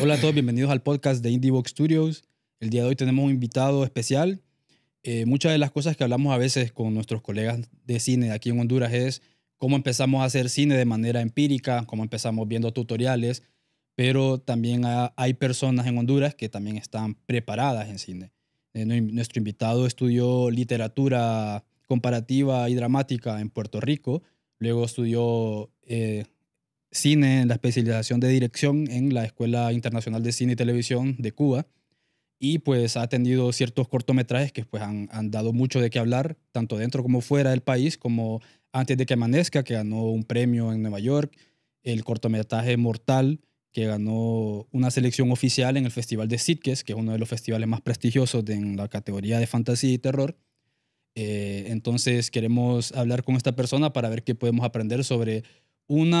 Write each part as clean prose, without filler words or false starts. Hola a todos, bienvenidos al podcast de Indiebox Studios. El día de hoy tenemos un invitado especial. Muchas de las cosas que hablamos a veces con nuestros colegas de cine aquí en Honduras es cómo empezamos a hacer cine de manera empírica, cómo empezamos viendo tutoriales, pero también hay personas en Honduras que también están preparadas en cine. Nuestro invitado estudió literatura comparativa y dramática en Puerto Rico, luego estudió cine en la especialización de dirección en la Escuela Internacional de Cine y Televisión de Cuba y pues ha atendido ciertos cortometrajes que pues han dado mucho de qué hablar tanto dentro como fuera del país, como Antes de que Amanezca, que ganó un premio en Nueva York, el cortometraje Mortal, que ganó una selección oficial en el Festival de Sitges, que es uno de los festivales más prestigiosos en la categoría de fantasía y terror. Entonces queremos hablar con esta persona para ver qué podemos aprender sobre un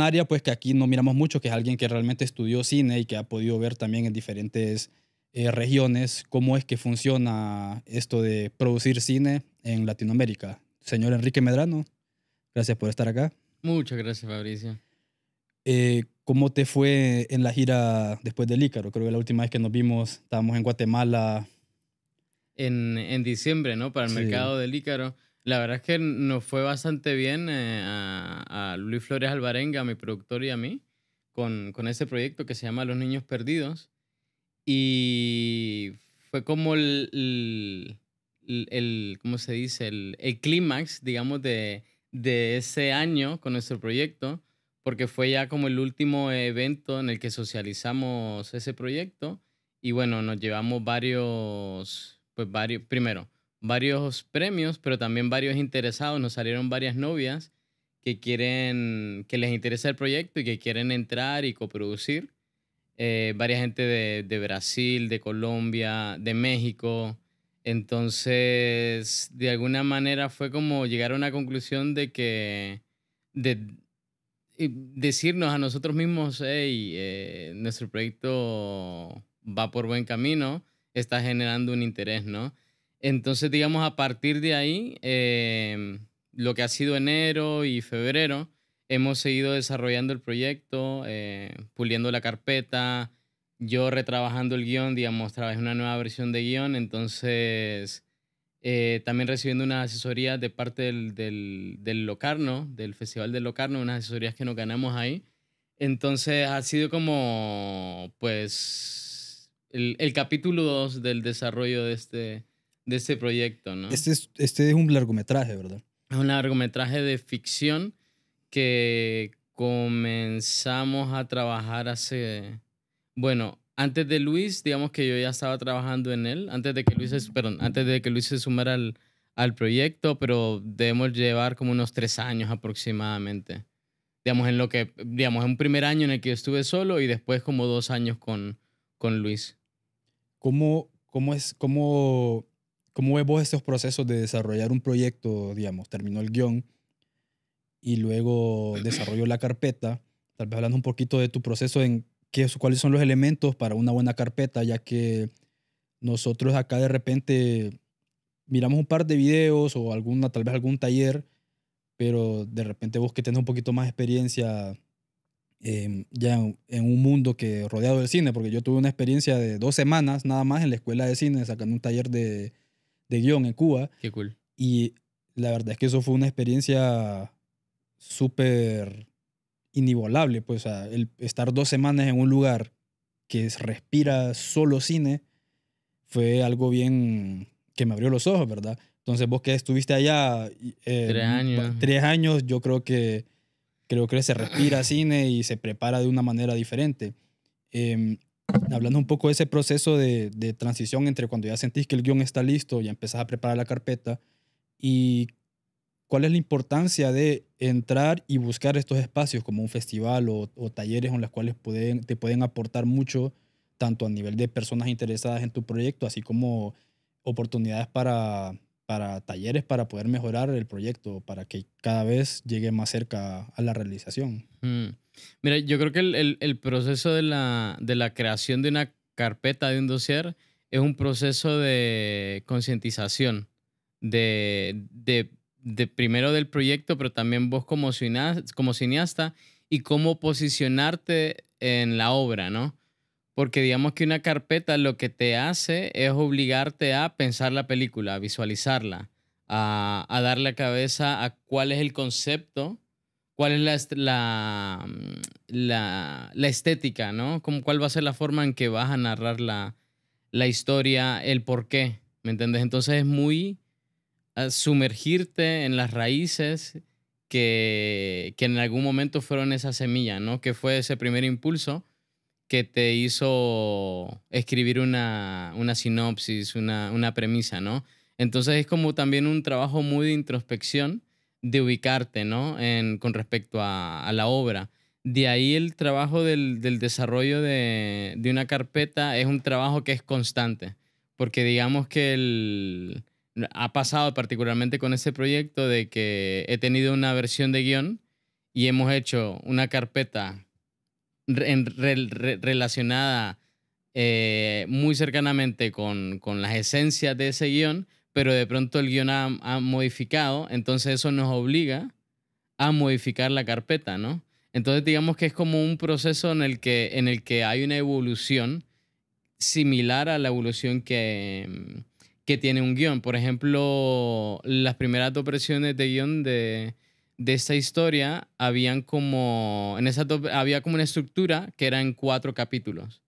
área pues, que aquí no miramos mucho, que es alguien que realmente estudió cine y que ha podido ver también en diferentes regiones cómo es que funciona esto de producir cine en Latinoamérica. Señor Enrique Medrano, gracias por estar acá. Muchas gracias, Fabricio. ¿Cómo te fue en la gira después del Ícaro? Creo que la última vez que nos vimos estábamos en Guatemala. En diciembre, ¿no? Para el mercado del Ícaro. La verdad es que nos fue bastante bien a Luis Flores Albarenga, a mi productor, y a mí, con ese proyecto que se llama Los Niños Perdidos. Y fue como ¿cómo se dice? El clímax, digamos, de ese año con nuestro proyecto, porque fue ya como el último evento en el que socializamos ese proyecto. Y bueno, nos llevamos varios premios, pero también varios interesados. Nos salieron varias novias que les interesa el proyecto y que quieren entrar y coproducir. Varia gente de Brasil, de Colombia, de México. Entonces, de alguna manera fue como llegar a una conclusión de que... decirnos a nosotros mismos, hey, nuestro proyecto va por buen camino, está generando un interés, ¿no? Entonces, digamos, a partir de ahí, lo que ha sido enero y febrero, hemos seguido desarrollando el proyecto, puliendo la carpeta, yo retrabajando el guión, digamos, trabajé una nueva versión de guión, entonces también recibiendo unas asesorías de parte del Locarno, del Festival de Locarno, unas asesorías que nos ganamos ahí. Entonces, ha sido como, pues, el capítulo 2 del desarrollo de este proyecto, ¿no? Este es un largometraje, ¿verdad? Es un largometraje de ficción que comenzamos a trabajar antes de Luis, digamos que yo ya estaba trabajando en él, antes de que Luis se sumara al proyecto, pero debemos llevar como unos 3 años aproximadamente. Digamos, en un primer año en el que yo estuve solo y después como 2 años con Luis. ¿Cómo ves vos estos procesos de desarrollar un proyecto? Digamos, terminó el guión y luego desarrolló la carpeta. Tal vez hablando un poquito de tu proceso en cuáles son los elementos para una buena carpeta, ya que nosotros acá de repente miramos un par de videos o tal vez algún taller, pero de repente vos que tenés un poquito más experiencia ya en un mundo que rodeado del cine, porque yo tuve una experiencia de 2 semanas nada más en la escuela de cine, sacando un taller de guión en Cuba. Qué cool. Y la verdad es que eso fue una experiencia súper inigualable, pues, o sea, el estar 2 semanas en un lugar que respira solo cine fue algo bien que me abrió los ojos, ¿verdad? Entonces vos que estuviste allá 3 años. 3 años, yo creo que se respira cine y se prepara de una manera diferente. Hablando un poco de ese proceso de transición entre cuando ya sentís que el guión está listo y empezás a preparar la carpeta, y cuál es la importancia de entrar y buscar estos espacios como un festival o talleres en los cuales te pueden aportar mucho, tanto a nivel de personas interesadas en tu proyecto, así como oportunidades para talleres para poder mejorar el proyecto, para que cada vez llegue más cerca a la realización. Mira, yo creo que el proceso de la creación de una carpeta, de un dossier, es un proceso de concientización, de primero del proyecto, pero también vos como cineasta y cómo posicionarte en la obra, ¿no? Porque digamos que una carpeta lo que te hace es obligarte a pensar la película, a visualizarla, a darle cabeza a cuál es el concepto, cuál es la estética, ¿no? Como cuál va a ser la forma en que vas a narrar la historia, el porqué, ¿me entiendes? Entonces es muy sumergirte en las raíces que en algún momento fueron esa semilla, ¿no? Que fue ese primer impulso que te hizo escribir una sinopsis, una premisa, ¿no? Entonces es como también un trabajo muy de introspección, de ubicarte, ¿no? Con respecto a la obra. De ahí el trabajo del desarrollo de una carpeta es un trabajo que es constante, porque digamos que ha pasado particularmente con este proyecto de que he tenido una versión de guión y hemos hecho una carpeta relacionada muy cercanamente con las esencias de ese guión, pero de pronto el guión ha modificado, entonces eso nos obliga a modificar la carpeta, ¿no? Entonces digamos que es como un proceso en el que hay una evolución similar a la evolución que tiene un guión. Por ejemplo, las primeras dos versiones de guión de esta historia, había como una estructura que era en 4 capítulos.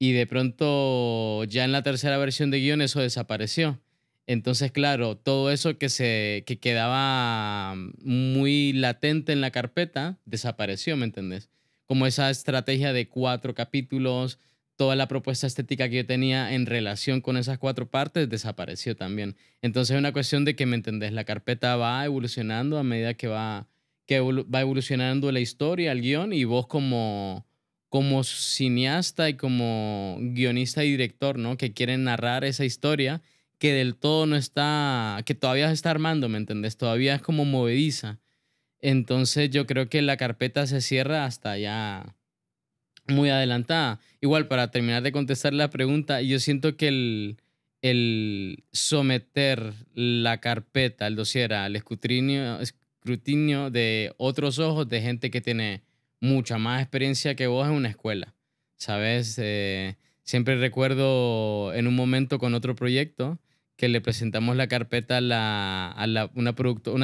Y de pronto, ya en la tercera versión de guión, eso desapareció. Entonces, claro, todo eso que quedaba muy latente en la carpeta, desapareció, ¿me entendés? Como esa estrategia de 4 capítulos, toda la propuesta estética que yo tenía en relación con esas 4 partes desapareció también. Entonces es una cuestión de que, ¿me entendés? La carpeta va evolucionando a medida que va evolucionando la historia, el guión, y vos como cineasta y como guionista y director, ¿no? Que quieren narrar esa historia que del todo no está, que todavía se está armando, ¿me entendés? Todavía es como movediza. Entonces yo creo que la carpeta se cierra hasta ya muy adelantada. Igual, para terminar de contestar la pregunta, yo siento que el someter la carpeta, el dossier, al escrutinio de otros ojos, de gente que tiene mucha más experiencia que vos en una escuela, ¿sabes? Siempre recuerdo en un momento con otro proyecto que le presentamos la carpeta a una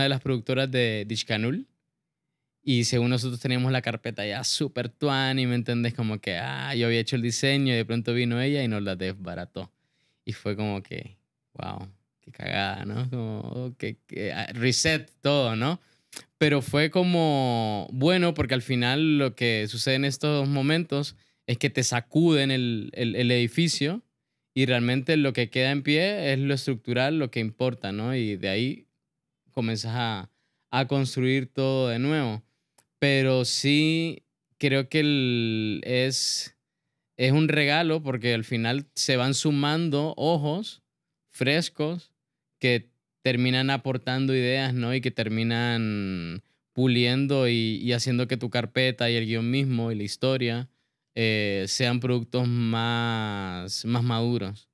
de las productoras de Dishkanul. Y según nosotros teníamos la carpeta ya súper tuani, ¿me entendés? Como que yo había hecho el diseño y de pronto vino ella y nos la desbarató. Y fue como que, wow, qué cagada, ¿no? Como que reset todo, ¿no? Pero fue como, bueno, porque al final lo que sucede en estos momentos es que te sacuden el edificio y realmente lo que queda en pie es lo estructural, lo que importa, ¿no? Y de ahí comenzas a construir todo de nuevo. Pero sí creo que es un regalo, porque al final se van sumando ojos frescos que terminan aportando ideas, ¿no? Y que terminan puliendo y haciendo que tu carpeta y el guión mismo y la historia sean productos más maduros.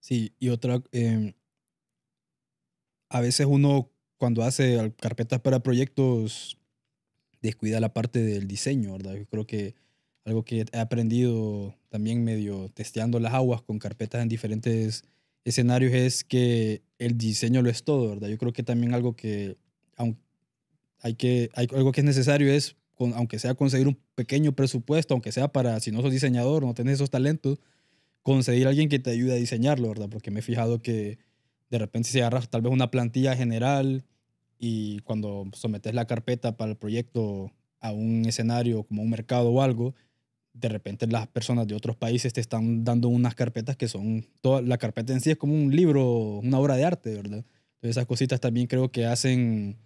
Sí, y otra... a veces uno, cuando hace carpetas para proyectos, descuida la parte del diseño, ¿verdad? Yo creo que algo que he aprendido también medio testeando las aguas con carpetas en diferentes escenarios es que el diseño lo es todo, ¿verdad? Yo creo que también algo que, algo que es necesario es, aunque sea conseguir un pequeño presupuesto, aunque sea para, si no sos diseñador, no tenés esos talentos, conseguir a alguien que te ayude a diseñarlo, ¿verdad? Porque me he fijado que de repente si agarras tal vez una plantilla general y cuando sometes la carpeta para el proyecto a un escenario como un mercado o algo, de repente las personas de otros países te están dando unas carpetas que son... la carpeta en sí es como un libro, una obra de arte, ¿verdad? Entonces esas cositas también creo que hacen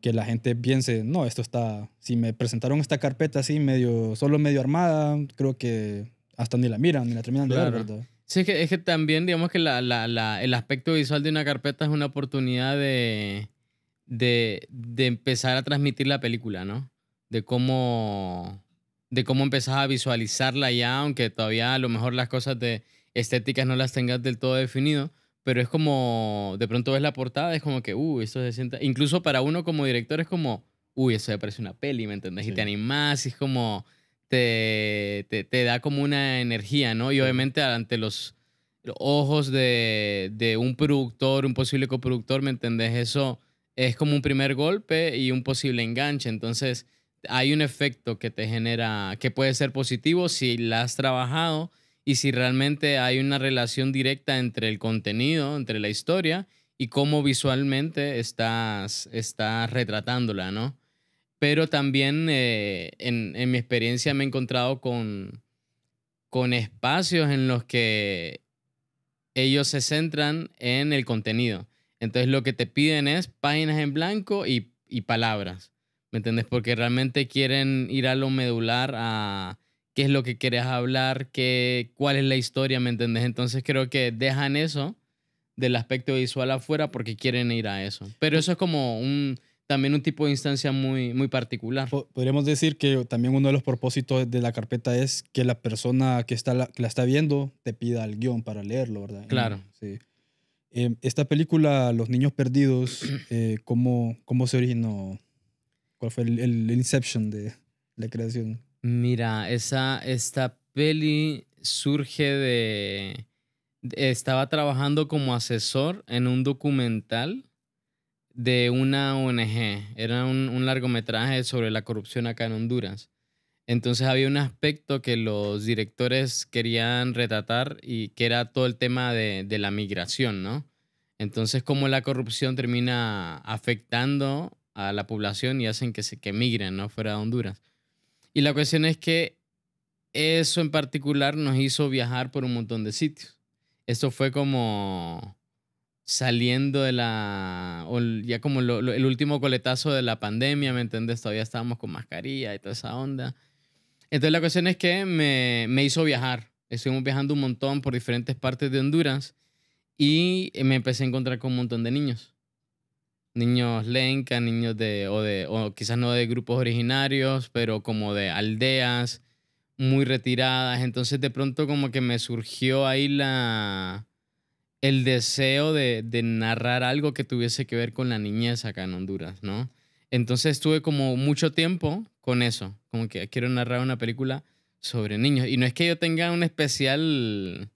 que la gente piense, no, esto está... Si me presentaron esta carpeta así, medio armada, creo que hasta ni la miran, ni la terminan de ver, ¿verdad? Sí, es que también, digamos que el aspecto visual de una carpeta es una oportunidad de empezar a transmitir la película, ¿no? De cómo empezás a visualizarla ya, aunque todavía a lo mejor las cosas de estéticas no las tengas del todo definido, pero es como, de pronto ves la portada, es como que, esto se sienta... Incluso para uno como director es como, eso me parece una peli, ¿me entendés? Sí. Y te animás, y es como... te da como una energía, ¿no? Y obviamente ante los ojos de un productor, un posible coproductor, ¿me entendés? Eso es como un primer golpe y un posible enganche. Entonces hay un efecto que te genera, que puede ser positivo si la has trabajado y si realmente hay una relación directa entre el contenido, entre la historia y cómo visualmente estás retratándola, ¿no? Pero también en mi experiencia me he encontrado con espacios en los que ellos se centran en el contenido. Entonces lo que te piden es páginas en blanco y palabras, ¿me entiendes? Porque realmente quieren ir a lo medular, a qué es lo que quieres hablar, cuál es la historia, ¿me entiendes? Entonces creo que dejan eso del aspecto visual afuera porque quieren ir a eso. Pero eso es como también un tipo de instancia muy, muy particular. Podríamos decir que también uno de los propósitos de la carpeta es que la persona que la está viendo te pida el guión para leerlo, ¿verdad? Claro. Sí. Esta película, Los Niños Perdidos, ¿cómo se originó? ¿Cuál fue el inception de la creación? Mira, esta peli surge de... Estaba trabajando como asesor en un documental de una ONG. Era un largometraje sobre la corrupción acá en Honduras. Entonces había un aspecto que los directores querían retratar y que era todo el tema de la migración, ¿no? Entonces cómo la corrupción termina afectando a la población y hacen que migren, ¿no? Fuera de Honduras. Y la cuestión es que eso en particular nos hizo viajar por un montón de sitios. Esto fue como saliendo de ya como el último coletazo de la pandemia, ¿me entiendes? Todavía estábamos con mascarilla y toda esa onda. Entonces la cuestión es que me hizo viajar. Estuvimos viajando un montón por diferentes partes de Honduras y me empecé a encontrar con un montón de niños. Niños lenca, niños o quizás no de grupos originarios, pero como de aldeas muy retiradas. Entonces de pronto como que me surgió ahí el deseo de narrar algo que tuviese que ver con la niñez acá en Honduras, ¿no? Entonces estuve como mucho tiempo con eso, como que quiero narrar una película sobre niños. Y no es que yo tenga una especial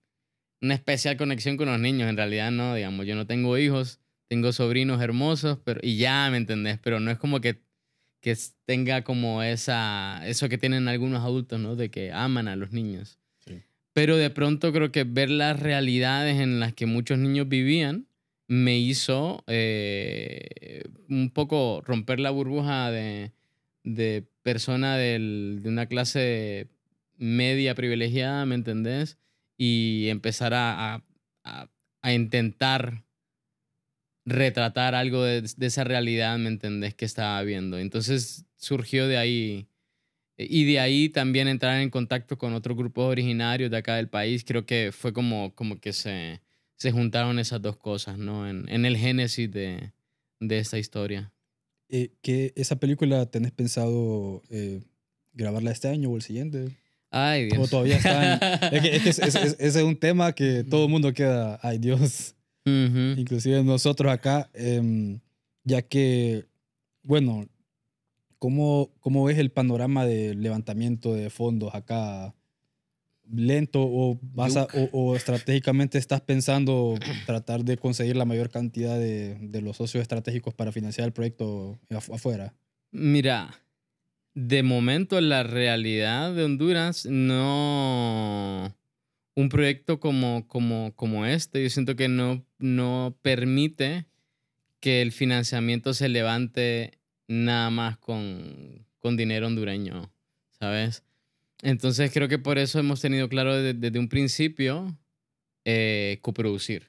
conexión con los niños, en realidad no, digamos, yo no tengo hijos, tengo sobrinos hermosos, pero, y ya, ¿me entendés? Pero no es como que tenga como eso que tienen algunos adultos, ¿no? De que aman a los niños. Pero de pronto creo que ver las realidades en las que muchos niños vivían me hizo un poco romper la burbuja de persona de una clase media privilegiada, ¿me entendés? Y empezar a intentar retratar algo de esa realidad, ¿me entendés? Que estaba viendo. Entonces surgió de ahí... Y de ahí también entrar en contacto con otros grupos originarios de acá del país. Creo que fue como que se juntaron esas dos cosas, ¿no? En el génesis de esta historia. ¿Qué esa película tenés pensado grabarla este año o el siguiente? Ay, Dios. ¿O todavía está en... es un tema que todo el mundo queda, ay, Dios. Uh-huh. Inclusive nosotros acá, ya que, bueno... ¿Cómo ves el panorama de levantamiento de fondos acá? ¿Lento o estratégicamente estás pensando tratar de conseguir la mayor cantidad de los socios estratégicos para financiar el proyecto afuera? Mira, de momento la realidad de Honduras no... Un proyecto como este, yo siento que no permite que el financiamiento se levante nada más con dinero hondureño, ¿sabes? Entonces creo que por eso hemos tenido claro desde un principio coproducir.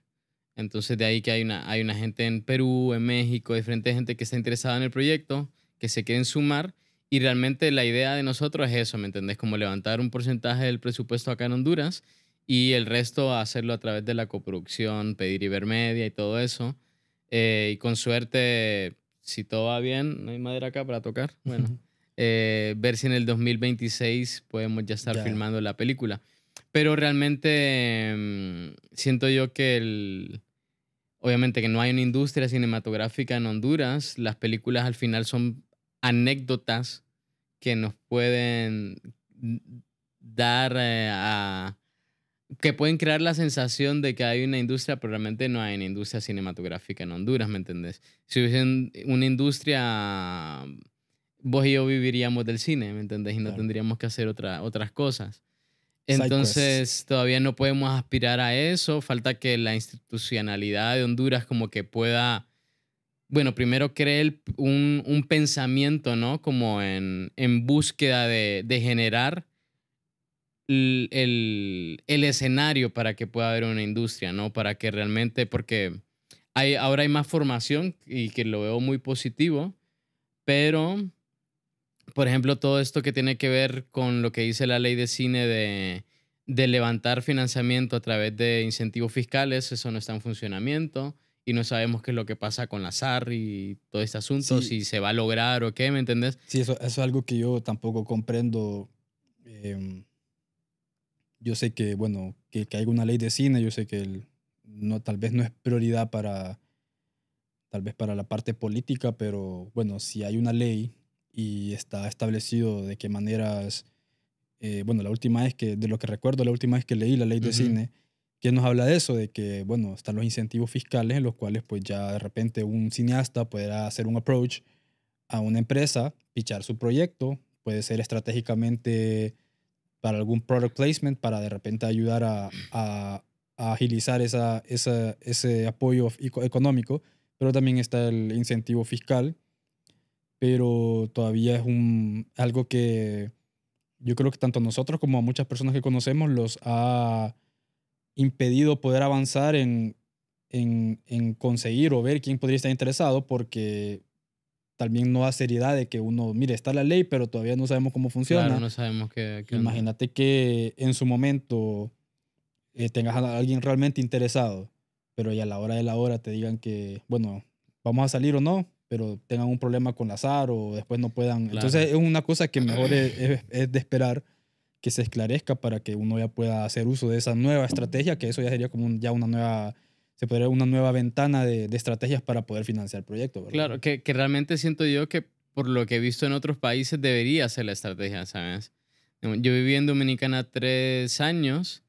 Entonces de ahí que hay una gente en Perú, en México, diferente gente que está interesada en el proyecto, que se quieren sumar y realmente la idea de nosotros es eso, ¿me entendés? Como levantar un porcentaje del presupuesto acá en Honduras y el resto hacerlo a través de la coproducción, pedir Ibermedia y todo eso. Y con suerte... Si todo va bien, no hay madera acá para tocar. Bueno, ver si en el 2026 podemos ya estar filmando la película. Pero realmente siento yo que obviamente que no hay una industria cinematográfica en Honduras. Las películas al final son anécdotas que nos pueden dar que pueden crear la sensación de que hay una industria, pero realmente no hay una industria cinematográfica en Honduras, ¿me entendés? Si hubiesen una industria, vos y yo viviríamos del cine, ¿me entendés? Y no, claro, tendríamos que hacer otras cosas. Entonces, todavía no podemos aspirar a eso. Falta que la institucionalidad de Honduras como que pueda, bueno, primero cree un pensamiento, ¿no? Como en búsqueda de generar el escenario para que pueda haber una industria, ¿no? Para que realmente, porque ahora hay más formación y que lo veo muy positivo, pero... Por ejemplo, todo esto que tiene que ver con lo que dice la ley de cine de levantar financiamiento a través de incentivos fiscales, eso no está en funcionamiento y no sabemos qué es lo que pasa con la SAR y todo este asunto, sí, si se va a lograr o qué, ¿me entendés? Sí, eso es algo que yo tampoco comprendo. Yo sé que, bueno, que hay una ley de cine, yo sé que tal vez no es prioridad para la parte política, pero bueno, si hay una ley... y está establecido de qué maneras... bueno, la última vez que leí la ley de cine, que nos habla de eso, de que, bueno, están los incentivos fiscales en los cuales pues ya de repente un cineasta podrá hacer un approach a una empresa, pitchar su proyecto, puede ser estratégicamente para algún product placement, para de repente ayudar a agilizar ese apoyo económico, pero también está el incentivo fiscal, pero todavía es algo que yo creo que tanto a nosotros como a muchas personas que conocemos los ha impedido poder avanzar en conseguir o ver quién podría estar interesado, porque también no da seriedad de que uno, mire, está la ley, pero todavía no sabemos cómo funciona. Claro, no sabemos qué Imagínate que en su momento tengas a alguien realmente interesado, pero ya a la hora de la hora te digan que, bueno, vamos a salir o no, pero tengan un problema con la SAR o después no puedan. Claro. Entonces es una cosa que mejor es de esperar que se esclarezca para que uno ya pueda hacer uso de esa nueva estrategia, que eso ya sería como una nueva ventana de estrategias para poder financiar proyectos, ¿verdad? Claro, que realmente siento yo que por lo que he visto en otros países debería ser la estrategia, ¿sabes? Yo viví en Dominicana 3 años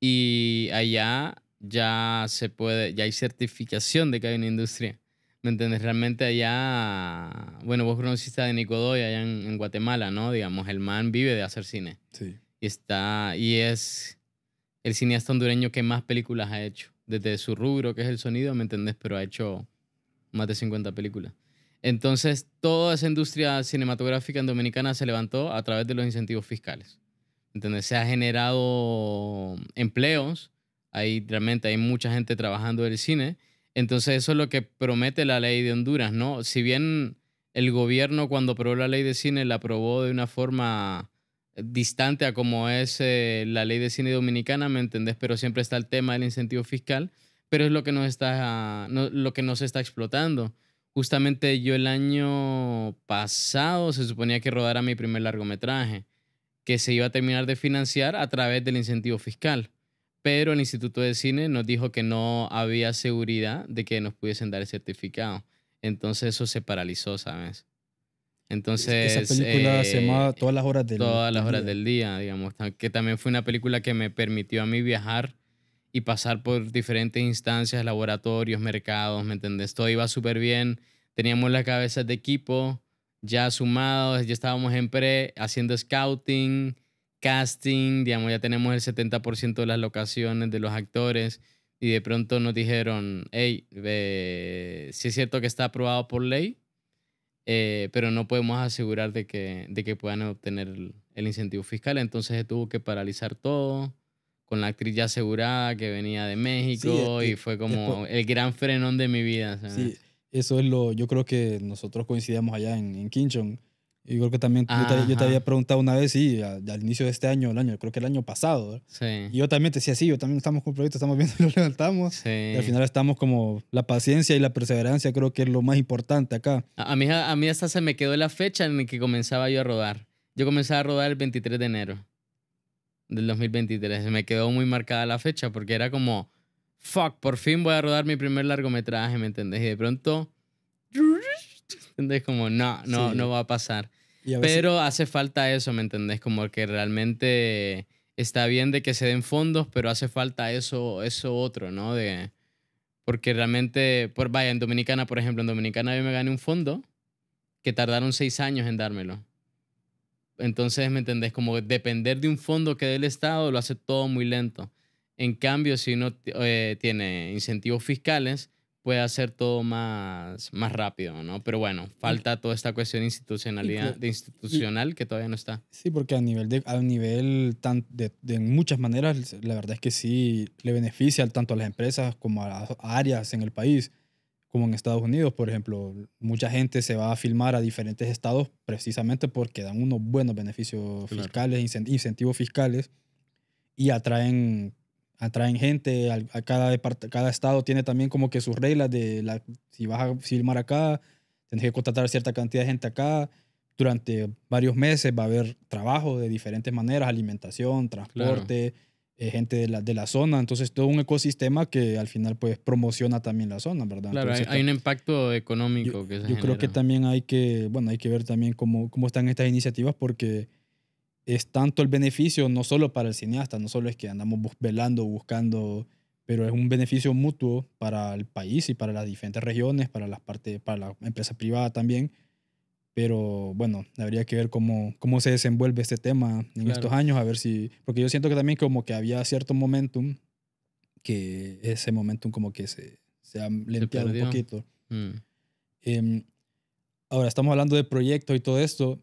y allá ya hay certificación de que hay una industria. ¿Me entiendes? Realmente allá... Bueno, vos conociste a Nicodoy allá en Guatemala, ¿no? Digamos, el man vive de hacer cine. Sí. Y es el cineasta hondureño que más películas ha hecho. Desde su rubro, que es el sonido, ¿me entendés? Pero ha hecho más de 50 películas. Entonces, toda esa industria cinematográfica en Dominicana se levantó a través de los incentivos fiscales. ¿Me entendés? Se ha generado empleos. Realmente hay mucha gente trabajando del cine. Entonces eso es lo que promete la ley de Honduras, ¿no? Si bien el gobierno cuando aprobó la ley de cine la aprobó de una forma distante a como es la ley de cine dominicana, ¿me entendés? Pero siempre está el tema del incentivo fiscal, pero es lo que nos está explotando. Justamente yo el año pasado se suponía que rodara mi primer largometraje, que se iba a terminar de financiar a través del incentivo fiscal, pero el Instituto de Cine nos dijo que no había seguridad de que nos pudiesen dar el certificado. Entonces eso se paralizó, ¿sabes? Entonces... Esa película se llamaba Todas las horas del día, digamos. Que también fue una película que me permitió a mí viajar y pasar por diferentes instancias, laboratorios, mercados, ¿me entendés? Todo iba súper bien. Teníamos las cabezas de equipo ya sumados, ya estábamos en haciendo scouting, casting, digamos, ya tenemos el 70% de las locaciones de los actores y de pronto nos dijeron, hey, sí es cierto que está aprobado por ley, pero no podemos asegurar de que puedan obtener el incentivo fiscal. Entonces se tuvo que paralizar todo con la actriz ya asegurada que venía de México, sí, y fue como el gran frenón de mi vida, ¿sabes? Sí, eso es yo creo que nosotros coincidíamos allá en Quinchón. Yo creo que también yo te había preguntado una vez, sí, al inicio de este año, creo que el año pasado. Sí. Y yo también te decía, sí, yo también estamos con proyectos, estamos viendo, lo levantamos. Sí. Y al final estamos como la paciencia y la perseverancia, creo que es lo más importante acá. A mí hasta se me quedó la fecha en la que comenzaba yo a rodar. Yo comenzaba a rodar el 23 de enero del 2023. Se me quedó muy marcada la fecha porque era como, fuck, por fin voy a rodar mi primer largometraje, ¿me entendés? Y de pronto... ¿Entendés? Como, no va a pasar. Pero hace falta eso, ¿me entendés? Como que realmente está bien de que se den fondos, pero hace falta eso otro, ¿no? Porque realmente, pues vaya, en Dominicana, por ejemplo, en Dominicana yo me gané un fondo que tardaron 6 años en dármelo. Entonces, ¿me entendés? Como depender de un fondo que dé el Estado lo hace todo muy lento. En cambio, si uno tiene incentivos fiscales, puede hacer todo más rápido, ¿no? Pero bueno, falta toda esta cuestión de institucionalidad, que todavía no está. Sí, porque a nivel de muchas maneras, la verdad es que sí le beneficia tanto a las empresas como a las áreas en el país, como en Estados Unidos, por ejemplo. Mucha gente se va a filmar a diferentes estados precisamente porque dan unos buenos beneficios fiscales, incentivos fiscales, y atraen gente. A cada estado tiene también como que sus reglas de si vas a filmar acá, tienes que contratar cierta cantidad de gente acá. Durante varios meses va a haber trabajo de diferentes maneras, alimentación, transporte, gente de la zona. Entonces todo un ecosistema que al final pues promociona también la zona, ¿verdad? Claro, entonces, hay un impacto económico que se genera. Yo creo que también hay que ver también cómo están estas iniciativas, porque es tanto el beneficio, no solo para el cineasta, no solo es que andamos buscando, pero es un beneficio mutuo para el país y para las diferentes regiones, para la empresa privada también. Pero bueno, habría que ver cómo se desenvuelve este tema en estos años, a ver si... Porque yo siento que también como que había cierto momentum, que ese momentum como que se ha lenteado un poquito. Mm. Ahora, estamos hablando de proyectos y todo esto.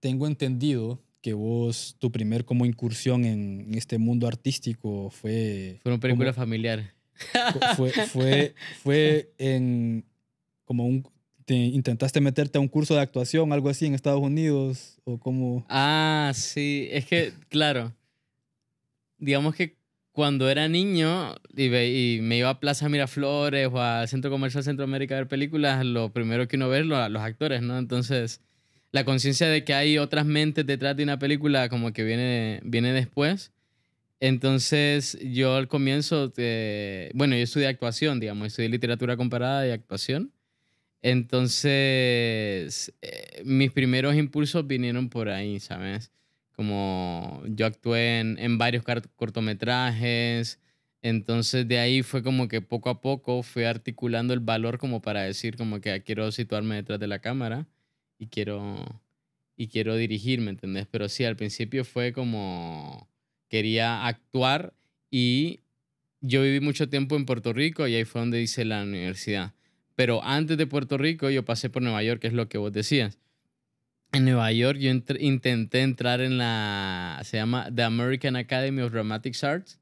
Tengo entendido que vos, tu primer como incursión en este mundo artístico fue... Fue una película familiar. Fue en... como un... ¿Te intentaste meterte a un curso de actuación, algo así, en Estados Unidos? ¿O cómo? Ah, sí. Es que, claro, digamos que cuando era niño y me iba a Plaza Miraflores o al Centro Comercial Centroamérica a ver películas, lo primero que uno ve es los actores, ¿no? Entonces, la conciencia de que hay otras mentes detrás de una película como que viene después. Entonces, yo al comienzo... yo estudié actuación, digamos. Estudié literatura comparada y actuación. Entonces, mis primeros impulsos vinieron por ahí, ¿sabes? Como yo actué en varios cortometrajes, entonces de ahí fue como que poco a poco fui articulando el valor como para decir como que quiero situarme detrás de la cámara y quiero dirigirme, ¿entendés? Pero sí, al principio fue como quería actuar, y yo viví mucho tiempo en Puerto Rico y ahí fue donde hice la universidad. Pero antes de Puerto Rico, yo pasé por Nueva York, que es lo que vos decías. En Nueva York, yo intenté entrar en se llama The American Academy of Dramatic Arts.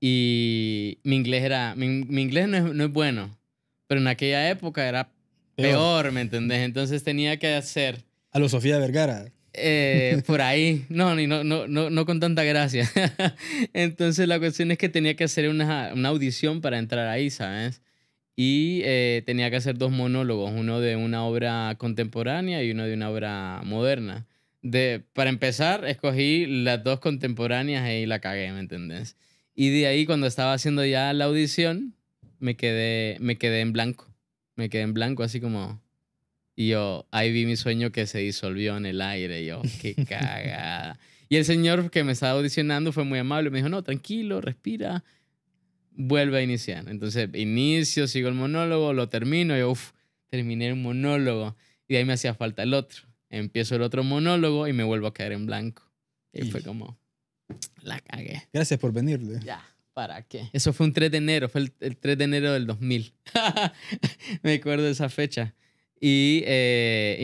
Y mi inglés no es bueno. Pero en aquella época era peor, ¿me entendés? Entonces tenía que hacer... A lo Sofía Vergara. Por ahí. No con tanta gracia. Entonces la cuestión es que tenía que hacer una audición para entrar ahí, ¿sabes? Y tenía que hacer 2 monólogos, uno de una obra contemporánea y uno de una obra moderna. Para empezar, escogí las 2 contemporáneas y la cagué, ¿me entendés? Y de ahí, cuando estaba haciendo ya la audición, me quedé en blanco. Me quedé en blanco, así como... Y yo, ahí vi mi sueño que se disolvió en el aire. Y yo, qué cagada. Y el señor que me estaba audicionando fue muy amable. Me dijo, no, tranquilo, respira. Vuelve a iniciar. Entonces, inicio, sigo el monólogo, lo termino, yo, terminé el monólogo y de ahí me hacía falta el otro. Empiezo el otro monólogo y me vuelvo a caer en blanco. Y fue como, la cagué. Gracias por venirle. Ya, ¿para qué? Eso fue un 3 de enero, fue el 3 de enero del 2000. Me acuerdo de esa fecha. Y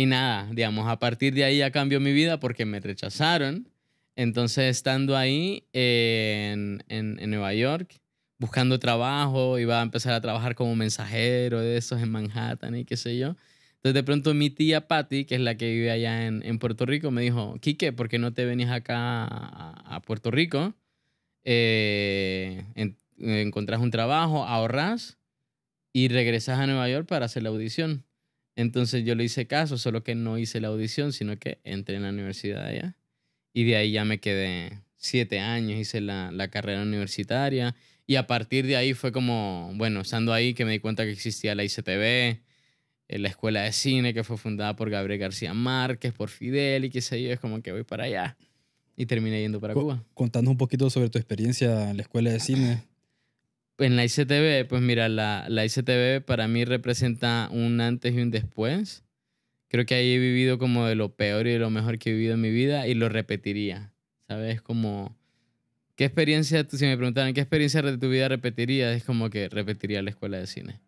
nada, digamos, a partir de ahí ya cambió mi vida porque me rechazaron. Entonces, estando ahí en Nueva York, buscando trabajo, iba a empezar a trabajar como mensajero de esos en Manhattan y qué sé yo. Entonces, de pronto, mi tía Patty, que es la que vive allá en Puerto Rico, me dijo, Quique, ¿por qué no te venís acá a Puerto Rico? Encontrás un trabajo, ahorrás y regresás a Nueva York para hacer la audición. Entonces, yo le hice caso, solo que no hice la audición, sino que entré en la universidad allá. Y de ahí ya me quedé 7 años, hice la carrera universitaria. Y a partir de ahí fue como, bueno, estando ahí que me di cuenta que existía la ICTV, la Escuela de Cine, que fue fundada por Gabriel García Márquez, por Fidel y qué sé yo, es como que voy para allá. Y terminé yendo para Cuba. Contanos un poquito sobre tu experiencia en la Escuela de Cine. En la ICTV, pues mira, la ICTV para mí representa un antes y un después. Creo que ahí he vivido como de lo peor y de lo mejor que he vivido en mi vida y lo repetiría, ¿sabes? Como, ¿qué experiencia, si me preguntaran qué experiencia de tu vida repetirías? Es como que repetiría la Escuela de Cine.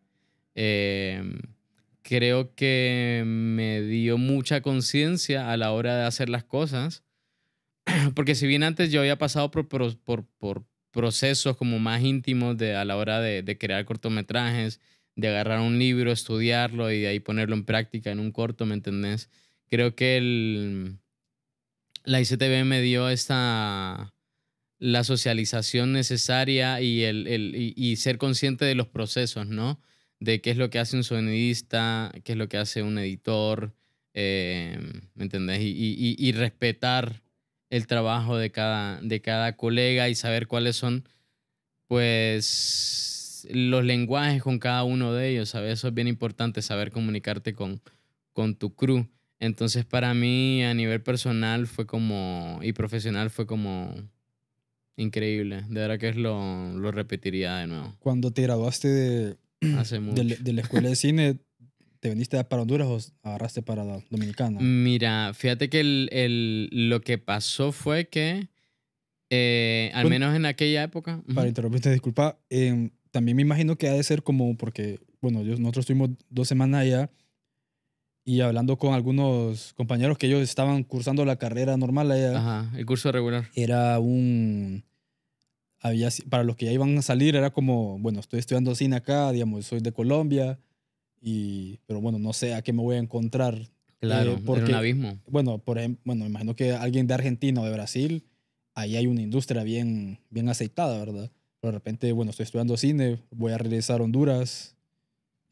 Creo que me dio mucha conciencia a la hora de hacer las cosas. Porque si bien antes yo había pasado por procesos como más íntimos a la hora de crear cortometrajes, de agarrar un libro, estudiarlo y de ahí ponerlo en práctica en un corto, ¿me entendés? Creo que la ICTV me dio la socialización necesaria y ser consciente de los procesos, ¿no? De qué es lo que hace un sonidista, qué es lo que hace un editor, ¿me entendés? Y respetar el trabajo de cada colega y saber cuáles son, pues, los lenguajes con cada uno de ellos, ¿sabes? Eso es bien importante, saber comunicarte con tu crew. Entonces, para mí, a nivel personal fue como, y profesional fue como increíble. De verdad que lo repetiría de nuevo. Cuando te graduaste de la Escuela de Cine, ¿te viniste para Honduras o agarraste para la Dominicana? Mira, fíjate que lo que pasó fue que, al menos en aquella época... Para interrumpirte, disculpa. También me imagino que ha de ser como porque, bueno, nosotros estuvimos 2 semanas allá y hablando con algunos compañeros que ellos estaban cursando la carrera normal allá. Ajá, el curso regular. Era un... para los que ya iban a salir era como, bueno, estoy estudiando cine acá, digamos, soy de Colombia... pero bueno, no sé a qué me voy a encontrar. Claro, porque, era un abismo. Bueno, por ejemplo, bueno, me imagino que alguien de Argentina o de Brasil, ahí hay una industria bien, bien aceitada, ¿verdad? Pero de repente, bueno, estoy estudiando cine, voy a regresar a Honduras.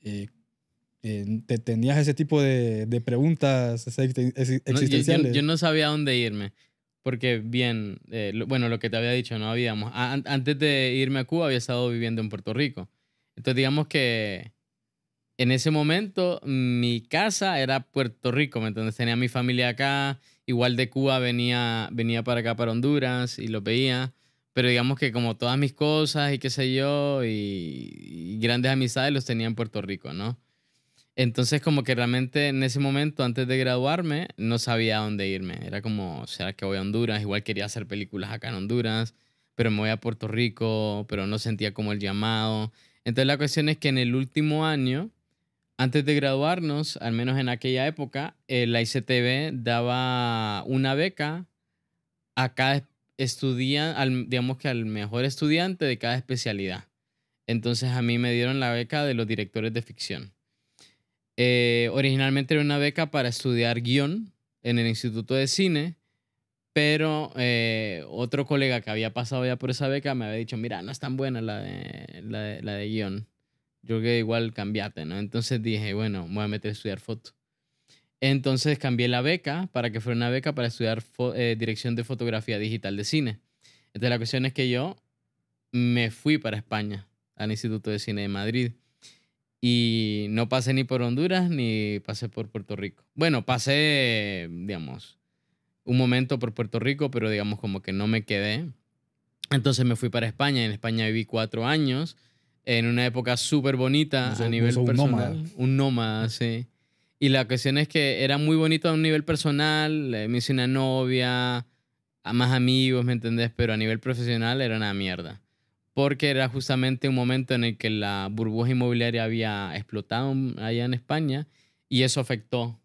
¿Te tenías ese tipo de preguntas existenciales? No, yo no sabía dónde irme. Porque bien, bueno, lo que te había dicho, no habíamos... Antes de irme a Cuba había estado viviendo en Puerto Rico. Entonces digamos que... En ese momento, mi casa era Puerto Rico, ¿me entiendes? Tenía mi familia acá, igual de Cuba venía para acá, para Honduras, y los veía. Pero digamos que como todas mis cosas y qué sé yo, y grandes amistades los tenía en Puerto Rico, ¿no? Entonces como que realmente en ese momento, antes de graduarme, no sabía a dónde irme. Era como, ¿será que voy a Honduras? Igual quería hacer películas acá en Honduras, pero me voy a Puerto Rico, pero no sentía como el llamado. Entonces la cuestión es que en el último año, antes de graduarnos, al menos en aquella época, la ICTV daba una beca a cada digamos que al mejor estudiante de cada especialidad. Entonces a mí me dieron la beca de los directores de ficción. Originalmente era una beca para estudiar guión en el Instituto de Cine, pero otro colega que había pasado ya por esa beca me había dicho, mira, no es tan buena la de guión. Yo creo que igual cambiate, ¿no? Entonces dije, bueno, me voy a meter a estudiar foto. Entonces cambié la beca para que fuera una beca para estudiar dirección de fotografía digital de cine. Entonces la cuestión es que yo me fui para España, al Instituto de Cine de Madrid. Y no pasé ni por Honduras ni pasé por Puerto Rico. Bueno, pasé, digamos, un momento por Puerto Rico, pero digamos como que no me quedé. Entonces me fui para España. En España viví 4 años. En una época súper bonita a nivel personal. Un nómada, sí. Y la cuestión es que era muy bonito a un nivel personal. Me hice una novia, a más amigos, ¿me entendés? Pero a nivel profesional era una mierda. Porque era justamente un momento en el que la burbuja inmobiliaria había explotado allá en España y eso afectó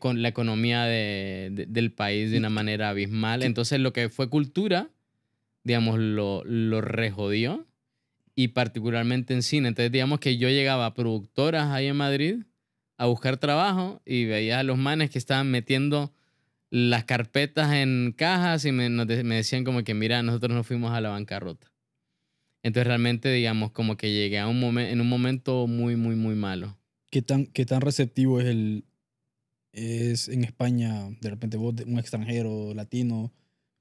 con la economía del país de una manera abismal. Entonces lo que fue cultura, digamos, lo rejodió. Y particularmente en cine. Entonces, digamos que yo llegaba a productoras ahí en Madrid a buscar trabajo y veía a los manes que estaban metiendo las carpetas en cajas y me decían como que, mira, nosotros nos fuimos a la bancarrota. Entonces, realmente, digamos, como que llegué a un momento muy, muy, muy malo. ¿Qué tan receptivo es en España, de repente vos, un extranjero latino,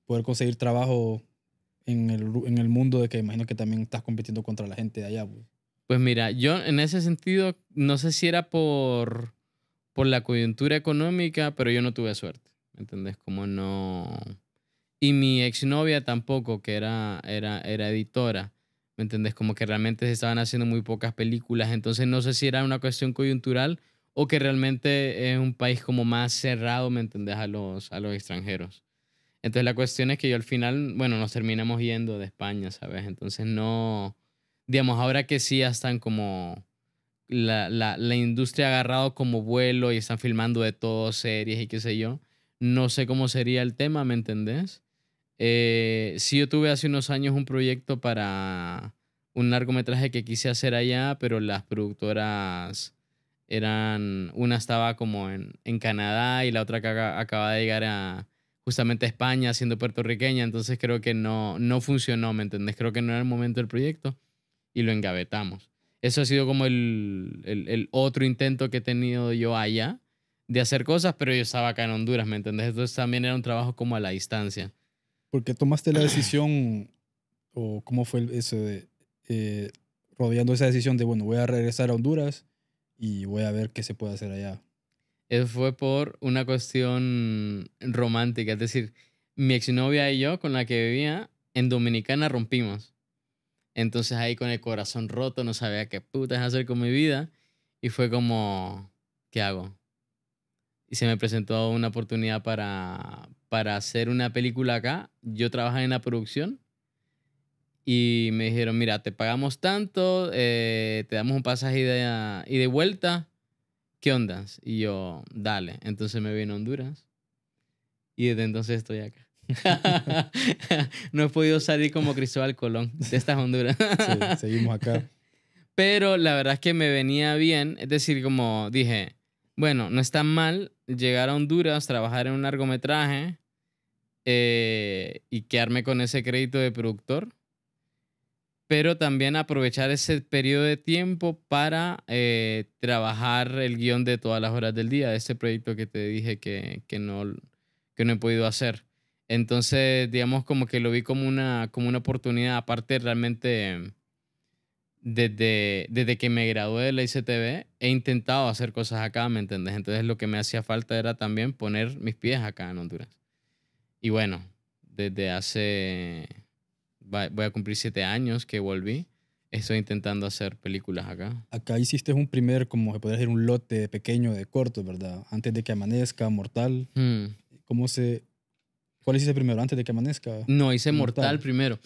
poder conseguir trabajo en el mundo de que imagino que también estás compitiendo contra la gente de allá? Pues. Pues mira, yo en ese sentido, no sé si era por la coyuntura económica, pero yo no tuve suerte, ¿me entendés? Como no... Y mi exnovia tampoco, que era editora, ¿me entendés? Como que realmente se estaban haciendo muy pocas películas, entonces no sé si era una cuestión coyuntural o que realmente es un país como más cerrado, ¿me entendés? A los extranjeros. Entonces la cuestión es que yo al final, bueno, nos terminamos yendo de España, ¿sabes? Entonces no... Digamos, ahora que sí ya están como... La industria ha agarrado como vuelo y están filmando de todo, series y qué sé yo. No sé cómo sería el tema, ¿me entendés? Sí, yo tuve hace unos años un proyecto para un largometraje que quise hacer allá, pero las productoras eran... Una estaba como en Canadá y la otra que acaba de llegar a... justamente a España, siendo puertorriqueña, entonces creo que no funcionó, ¿me entendés? Creo que no era el momento del proyecto y lo engavetamos. Eso ha sido como el otro intento que he tenido yo allá de hacer cosas, pero yo estaba acá en Honduras, ¿me entendés? Entonces también era un trabajo como a la distancia. ¿Por qué tomaste la decisión o cómo fue eso de rodeando esa decisión de, bueno, voy a regresar a Honduras y voy a ver qué se puede hacer allá? Eso fue por una cuestión romántica. Es decir, mi exnovia y yo, con la que vivía, en Dominicana rompimos. Entonces ahí con el corazón roto, no sabía qué putas hacer con mi vida. Y fue como, ¿qué hago? Y se me presentó una oportunidad para hacer una película acá. Yo trabajaba en la producción. Y me dijeron, mira, te pagamos tanto, te damos un pasaje y de vuelta. ¿Qué onda? Y yo, dale. Entonces me vine a Honduras y desde entonces estoy acá. No he podido salir como Cristóbal Colón de estas Honduras. Sí, seguimos acá. Pero la verdad es que me venía bien. Es decir, como dije, bueno, no está mal llegar a Honduras, trabajar en un largometraje y quedarme con ese crédito de productor. Pero también aprovechar ese periodo de tiempo para trabajar el guión de Todas las Horas del Día, ese proyecto que te dije que no he podido hacer. Entonces, digamos, como que lo vi como una oportunidad. Aparte, realmente, desde que me gradué de la ICTV, he intentado hacer cosas acá, ¿me entendés? Entonces, lo que me hacía falta era también poner mis pies acá en Honduras. Y bueno, desde hace... Voy a cumplir 7 años que volví. Estoy intentando hacer películas acá. Acá hiciste un primer, como se podría decir, un lote pequeño de cortos, ¿verdad? Antes de que amanezca, Mortal. ¿Cuál hiciste primero? ¿Antes de que amanezca? No, hice Mortal primero.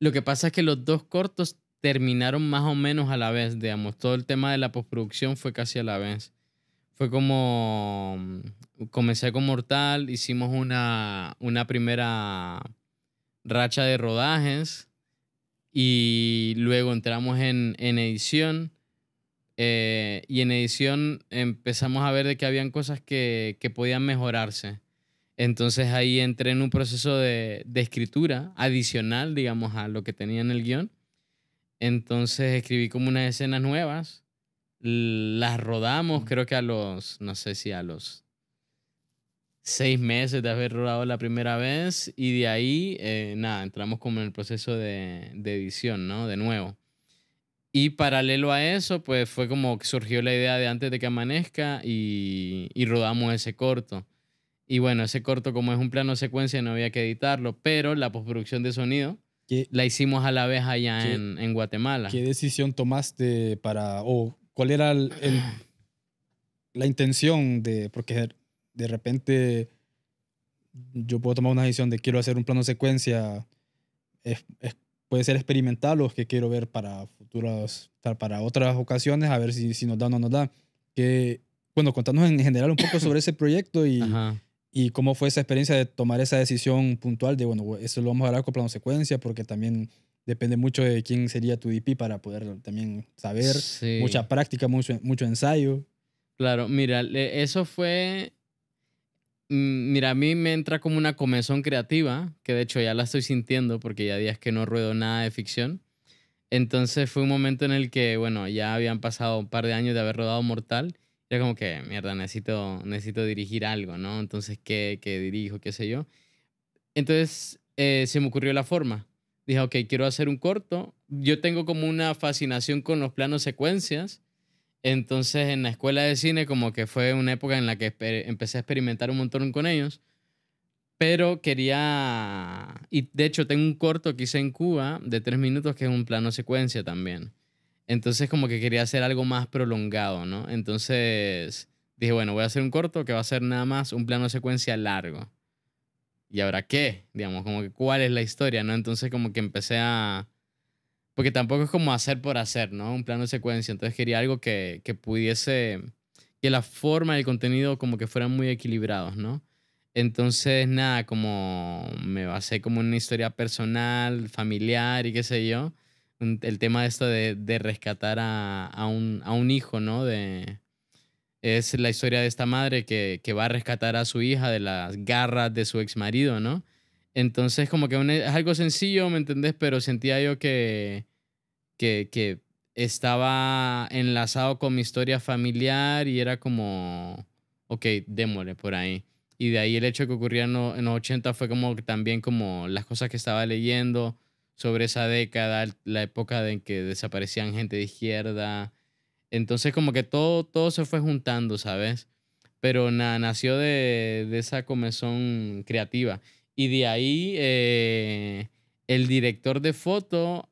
Lo que pasa es que los dos cortos terminaron más o menos a la vez, digamos. Todo el tema de la postproducción fue casi a la vez. Fue como... Comencé con Mortal, hicimos una primera... racha de rodajes y luego entramos en edición y en edición empezamos a ver de que habían cosas que podían mejorarse. Entonces ahí entré en un proceso de escritura adicional, digamos, a lo que tenía en el guión. Entonces escribí como unas escenas nuevas, las rodamos, creo que a los 6 meses de haber rodado la primera vez y de ahí, nada, entramos como en el proceso de edición, ¿no? De nuevo. Y paralelo a eso, pues fue como que surgió la idea de Antes de que amanezca y rodamos ese corto. Y bueno, ese corto como es un plano secuencia no había que editarlo, pero la postproducción de sonido la hicimos a la vez allá en Guatemala. ¿Qué decisión tomaste para, cuál era la intención de, porque... De repente yo puedo tomar una decisión de quiero hacer un plano secuencia, puede ser experimental o es que quiero ver para otras ocasiones, a ver si nos da o no nos da. Bueno, contanos en general un poco sobre ese proyecto y cómo fue esa experiencia de tomar esa decisión puntual de, bueno, eso lo vamos a hablar con plano secuencia porque también depende mucho de quién sería tu DP para poder también saber. Sí. Mucha práctica, mucho ensayo. Claro, mira, eso fue... Mira, a mí me entra como una comezón creativa, que de hecho ya la estoy sintiendo porque ya días que no ruedo nada de ficción. Entonces fue un momento en el que, bueno, ya habían pasado un par de años de haber rodado Mortal. Era como que, mierda, necesito dirigir algo, ¿no? Entonces, ¿qué dirijo? ¿Qué sé yo? Entonces se me ocurrió la forma. Dije, ok, quiero hacer un corto yo tengo como una fascinación con los planos secuencias. Entonces, en la escuela de cine como que fue una época en la que empecé a experimentar un montón con ellos. Pero quería... Y de hecho, tengo un corto que hice en Cuba de 3 minutos que es un plano secuencia también. Entonces, como que quería hacer algo más prolongado, ¿no? Entonces, dije, bueno, voy a hacer un corto que va a ser nada más un plano secuencia largo. ¿Y ahora qué? Digamos, como que cuál es la historia, ¿no? Entonces, como que empecé a... Porque tampoco es como hacer por hacer, ¿no? Un plano secuencia. Entonces, quería algo que pudiese... Que la forma y el contenido como que fueran muy equilibrados, ¿no? Entonces, nada, como me basé como en una historia personal, familiar y qué sé yo. El tema de esto de rescatar a un hijo, ¿no? Es la historia de esta madre que va a rescatar a su hija de las garras de su exmarido, ¿no? Entonces, como que es algo sencillo, ¿me entendés? Pero sentía yo que estaba enlazado con mi historia familiar y era como, ok, démosle por ahí. Y de ahí el hecho que ocurría en los 80 fue como también como las cosas que estaba leyendo sobre esa década, la época en que desaparecían gente de izquierda. Entonces como que todo se fue juntando, ¿sabes? Pero nació de esa comezón creativa. Y de ahí el director de foto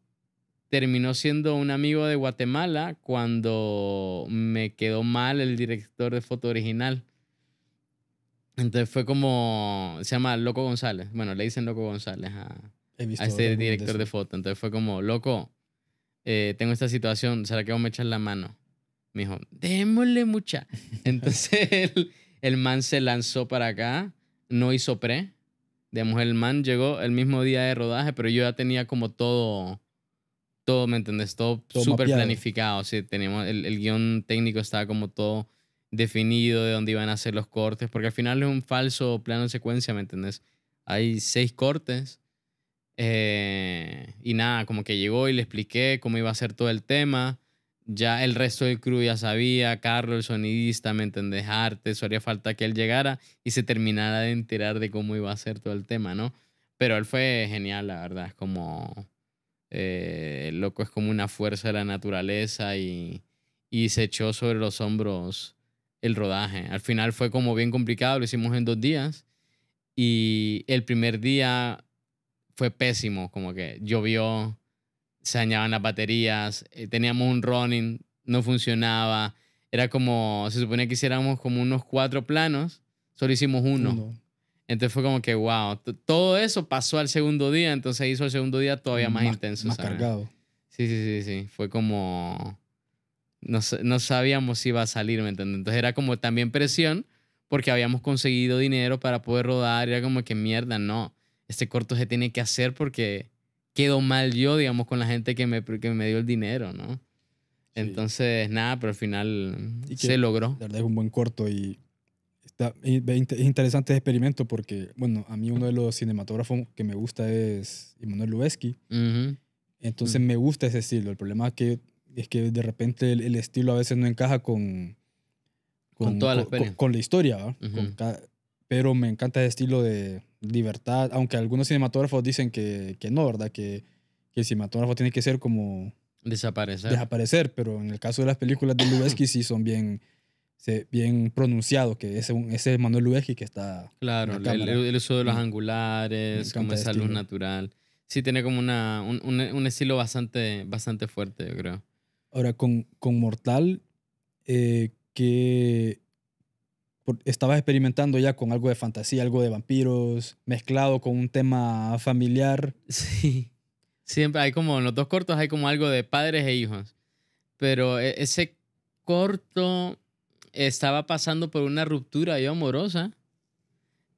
terminó siendo un amigo de Guatemala cuando me quedó mal el director de foto original. Entonces fue como... Se llama Loco González. Bueno, le dicen Loco González a este director de foto. Entonces fue como, loco, tengo esta situación, ¿será que vamos a echar la mano? Me dijo, démosle mucha. Entonces el man se lanzó para acá, no hizo pre. Digamos, el man llegó el mismo día de rodaje, pero yo ya tenía como todo, ¿me entendés? Todo súper planificado. Sí, teníamos, el guión técnico estaba como todo... definido de dónde iban a hacer los cortes, porque al final es un falso plano de secuencia, ¿me entendés? Hay 6 cortes y nada, como que llegó y le expliqué cómo iba a ser todo el tema. Ya el resto del crew ya sabía, Carlos, el sonidista, ¿me entendés? Arte, solo haría falta que él llegara y se terminara de enterar de cómo iba a ser todo el tema, ¿no? Pero él fue genial, la verdad. Es como... loco, es como una fuerza de la naturaleza y se echó sobre los hombros el rodaje. Al final fue como bien complicado, lo hicimos en 2 días y el primer día fue pésimo, como que llovió, se dañaban las baterías, teníamos un running, no funcionaba, era como, se suponía que hiciéramos como unos 4 planos, solo hicimos uno. Entonces fue como que wow, todo eso pasó al segundo día, entonces hizo el segundo día todavía más intenso. Más cargado. Sí, fue como... No sabíamos si iba a salir, ¿me entiendes? Entonces era como también presión porque habíamos conseguido dinero para poder rodar. Era como que mierda, no. Este corto se tiene que hacer porque quedó mal yo, digamos, con la gente que me dio el dinero, ¿no? Sí. Entonces, nada, pero al final se logró. La verdad es un buen corto y es interesante ese experimento porque, bueno, a mí uno de los cinematógrafos que me gusta es Emmanuel Lubezki. Entonces me gusta ese estilo. El problema es que de repente el estilo a veces no encaja con la historia, ¿verdad? Pero me encanta ese estilo de libertad, aunque algunos cinematógrafos dicen que no, ¿verdad? Que el cinematógrafo tiene que ser como... Desaparecer, pero en el caso de las películas de Lubezki sí son bien pronunciados, que ese es Manuel Lubezki que está... Claro, el uso de los angulares, como esa luz natural. Sí, tiene como un estilo bastante fuerte, yo creo. Ahora, con Mortal, estabas experimentando ya con algo de fantasía, algo de vampiros, mezclado con un tema familiar. Sí. Siempre hay como, en los 2 cortos hay como algo de padres e hijos. Pero ese corto estaba pasando por una ruptura yo amorosa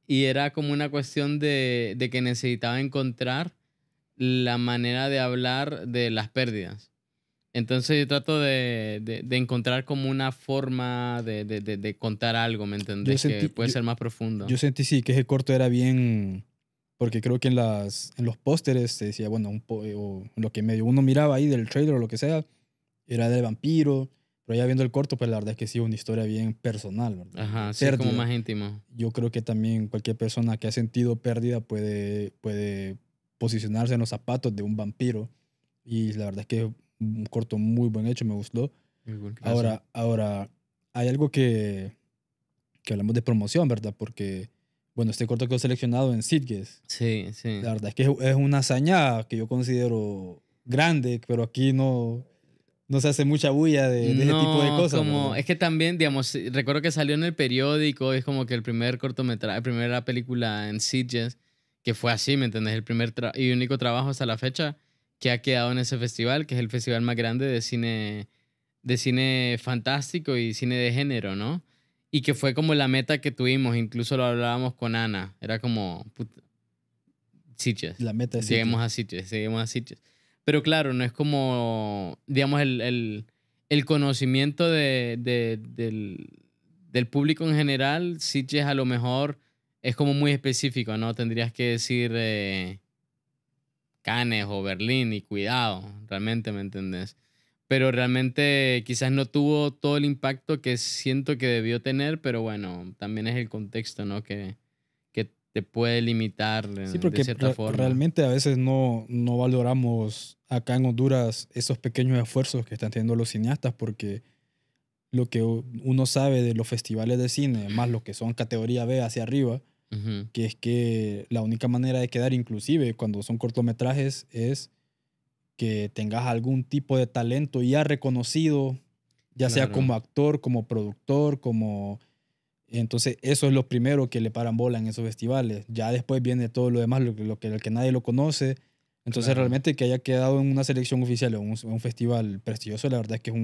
y era como una cuestión de que necesitaba encontrar la manera de hablar de las pérdidas. Entonces yo trato de encontrar como una forma de contar algo, ¿me entendés? Que puede ser más profundo. Yo sentí sí que ese corto era bien... Porque creo que en los pósteres se decía, bueno, o lo que medio uno miraba ahí del trailer o lo que sea, era del vampiro. Pero ya viendo el corto, pues la verdad es que sí, una historia bien personal, ¿verdad? Ajá, sí, pérdida, como más íntimo. Yo creo que también cualquier persona que ha sentido pérdida puede posicionarse en los zapatos de un vampiro Y la verdad es que es un corto muy buen hecho, me gustó. Ahora, hay algo que hablamos de promoción, ¿verdad? Porque, bueno, este corto que he seleccionado en Sitges. Sí, sí. La verdad es que es una hazaña que yo considero grande, pero aquí no se hace mucha bulla de ese tipo de cosas. Como, es que también, digamos, recuerdo que salió en el periódico, es como que el primer cortometraje, la primera película en Sitges, que fue así, ¿me entendés? El primer y único trabajo hasta la fecha que ha quedado en ese festival, que es el festival más grande de cine fantástico y cine de género, ¿no? Y que fue como la meta que tuvimos, incluso lo hablábamos con Ana, era como, Sitges. La meta es lleguemos a Sitges, lleguemos a Sitges. Pero claro, no es como, digamos, el conocimiento del público en general. Sitges a lo mejor es como muy específico, ¿no? Tendrías que decir Cannes o Berlín y cuidado, realmente, ¿me entendés? Pero realmente quizás no tuvo todo el impacto que siento que debió tener, pero bueno, también es el contexto, ¿no? Que te puede limitar sí, porque de cierta forma. Realmente a veces no valoramos acá en Honduras esos pequeños esfuerzos que están teniendo los cineastas, porque lo que uno sabe de los festivales de cine, más los que son categoría B hacia arriba, uh-huh, que es que la única manera de quedar, inclusive cuando son cortometrajes, es que tengas algún tipo de talento ya reconocido, ya claro, sea como actor, como productor, como... Entonces, eso es lo primero que le paran bola en esos festivales. Ya después viene todo lo demás, lo que nadie lo conoce. Entonces, claro, realmente que haya quedado en una selección oficial o en un festival prestigioso, la verdad es que es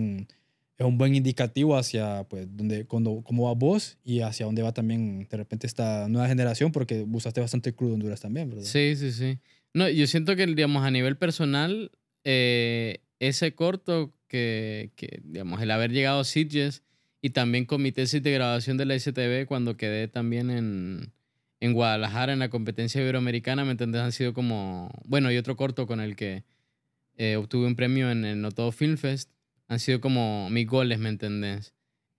un buen indicativo hacia pues, cómo va vos y hacia dónde va también de repente esta nueva generación, porque usaste bastante crudo Honduras también, ¿verdad? Sí, sí, sí. No, yo siento que, digamos, a nivel personal, ese corto que, digamos, el haber llegado a Sitges y también con mi tesis de graduación de la ICTV cuando quedé también en Guadalajara en la competencia iberoamericana, ¿me entendés? Han sido como... Bueno, y otro corto con el que obtuve un premio en el No Todo Film Fest. Han sido como mis goles, ¿me entendés?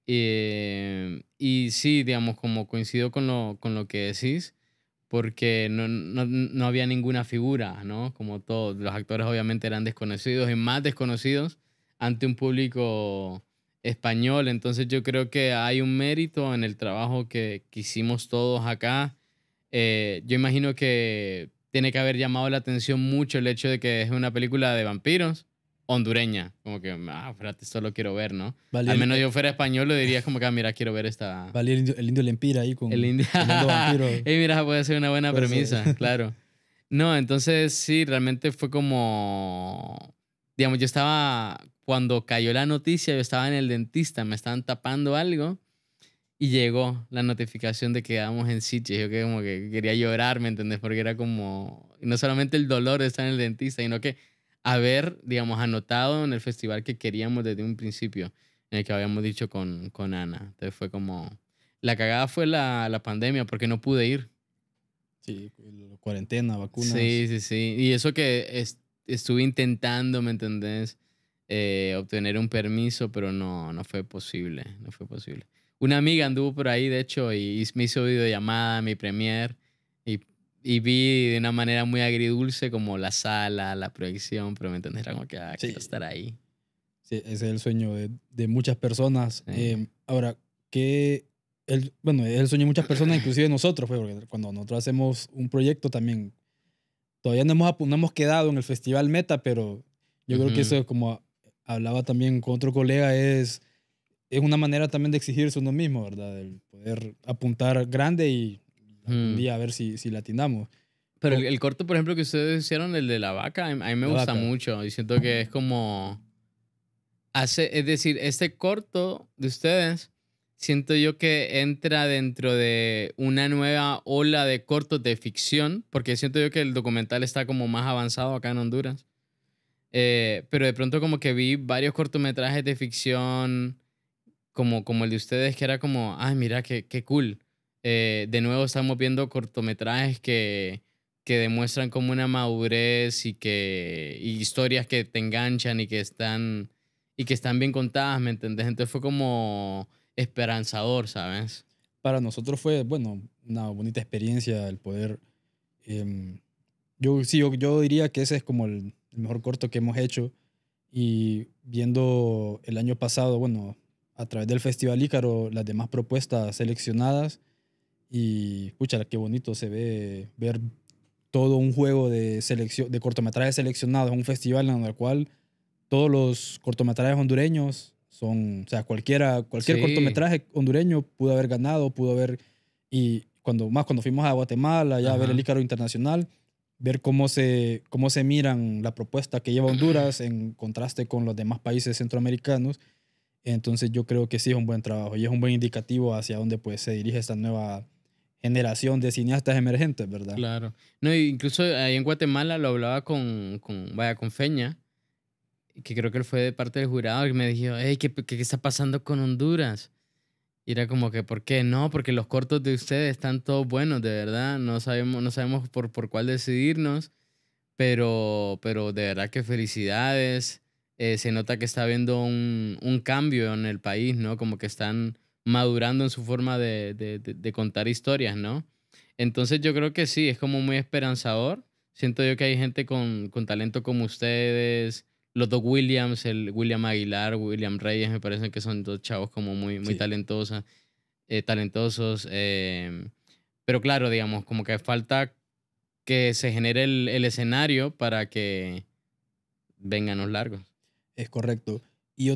Y sí, digamos, como coincido con lo que decís, porque no había ninguna figura, ¿no? Como todos los actores obviamente eran desconocidos y más desconocidos ante un público español. Entonces yo creo que hay un mérito en el trabajo que hicimos todos acá. Yo imagino que tiene que haber llamado la atención mucho el hecho de que es una película de vampiros hondureña. Como que, espérate, esto lo quiero ver, ¿no? Al menos yo fuera español lo diría como que, mira, quiero ver esta... Vale, el indio Lempira ahí con... El indio vampiro. Mira, puede ser una buena premisa, ser. Claro. No, entonces sí, realmente fue como... Digamos, yo estaba... Cuando cayó la noticia, yo estaba en el dentista, me estaban tapando algo y llegó la notificación de que quedamos en Sitges. Yo que como que quería llorar, ¿me entendés? Porque era como... No solamente el dolor de estar en el dentista, sino que haber, digamos, anotado en el festival que queríamos desde un principio, en el que habíamos dicho con Ana. Entonces fue como... La cagada fue la pandemia, porque no pude ir. Sí, cuarentena, vacunas. Sí, sí, sí. Y eso que estuve intentando, ¿me entendés? Obtener un permiso, pero no fue posible. No fue posible. Una amiga anduvo por ahí, de hecho, y me hizo videollamada, mi premier, y vi de una manera muy agridulce como la sala, la proyección, pero me entendés, era como que sí, quiero estar ahí. Sí, ese es el sueño de muchas personas. Sí. Ahora, bueno, es el sueño de muchas personas, inclusive nosotros, porque cuando nosotros hacemos un proyecto también, todavía no hemos quedado en el Festival Meta, pero yo creo que eso, como hablaba también con otro colega, es una manera también de exigirse uno mismo, ¿verdad? El poder apuntar grande y un día a ver si la atinamos. Pero el corto, por ejemplo, que ustedes hicieron, el de la vaca, a mí me gusta mucho. Y siento que es como... es decir, este corto de ustedes, siento yo que entra dentro de una nueva ola de cortos de ficción, porque siento yo que el documental está como más avanzado acá en Honduras. Pero de pronto como que vi varios cortometrajes de ficción como el de ustedes, que era como, ay, mira, qué cool. De nuevo estamos viendo cortometrajes que demuestran como una madurez y historias que te enganchan y que están bien contadas, ¿me entendés? Entonces fue como esperanzador, ¿sabes? Para nosotros fue, bueno, una bonita experiencia el poder... yo diría que ese es como el el mejor corto que hemos hecho. Y viendo el año pasado, bueno, a través del Festival Ícaro, las demás propuestas seleccionadas, y pucha, qué bonito se ve ver todo un juego de selección de cortometrajes seleccionados, un festival en el cual todos los cortometrajes hondureños son, o sea, cualquier sí, cortometraje hondureño pudo haber ganado, pudo haber, y cuando fuimos a Guatemala, ya a ver el Ícaro Internacional, ver cómo se miran la propuesta que lleva Honduras en contraste con los demás países centroamericanos. Entonces yo creo que sí es un buen trabajo y es un buen indicativo hacia dónde pues, se dirige esta nueva generación de cineastas emergentes, ¿verdad? Claro. No, incluso ahí en Guatemala lo hablaba con Feña, que creo que él fue de parte del jurado, que me dijo, hey, ¿qué está pasando con Honduras? Y era como que, ¿por qué? No, porque los cortos de ustedes están todos buenos, de verdad. No sabemos por cuál decidirnos, pero de verdad que felicidades. Se nota que está habiendo un cambio en el país, ¿no? Como que están madurando en su forma de contar historias, ¿no? Entonces yo creo que sí, es como muy esperanzador. Siento yo que hay gente con talento como ustedes. Los dos Williams, el William Aguilar, William Reyes, me parecen que son dos chavos como muy sí, talentosos. Pero claro, digamos, como que falta que se genere el escenario para que vengan los largos. Es correcto. Y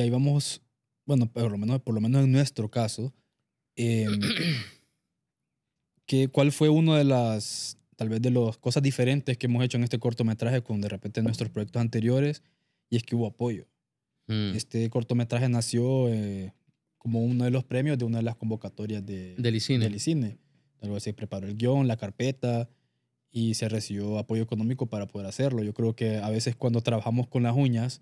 ahí vamos, bueno, por lo menos en nuestro caso, ¿cuál fue uno de las... tal vez de las cosas diferentes que hemos hecho en este cortometraje con de repente nuestros proyectos anteriores, y es que hubo apoyo. Este cortometraje nació como uno de los premios de una de las convocatorias del ICINE. Luego se preparó el guión, la carpeta, y se recibió apoyo económico para poder hacerlo. Yo creo que a veces cuando trabajamos con las uñas,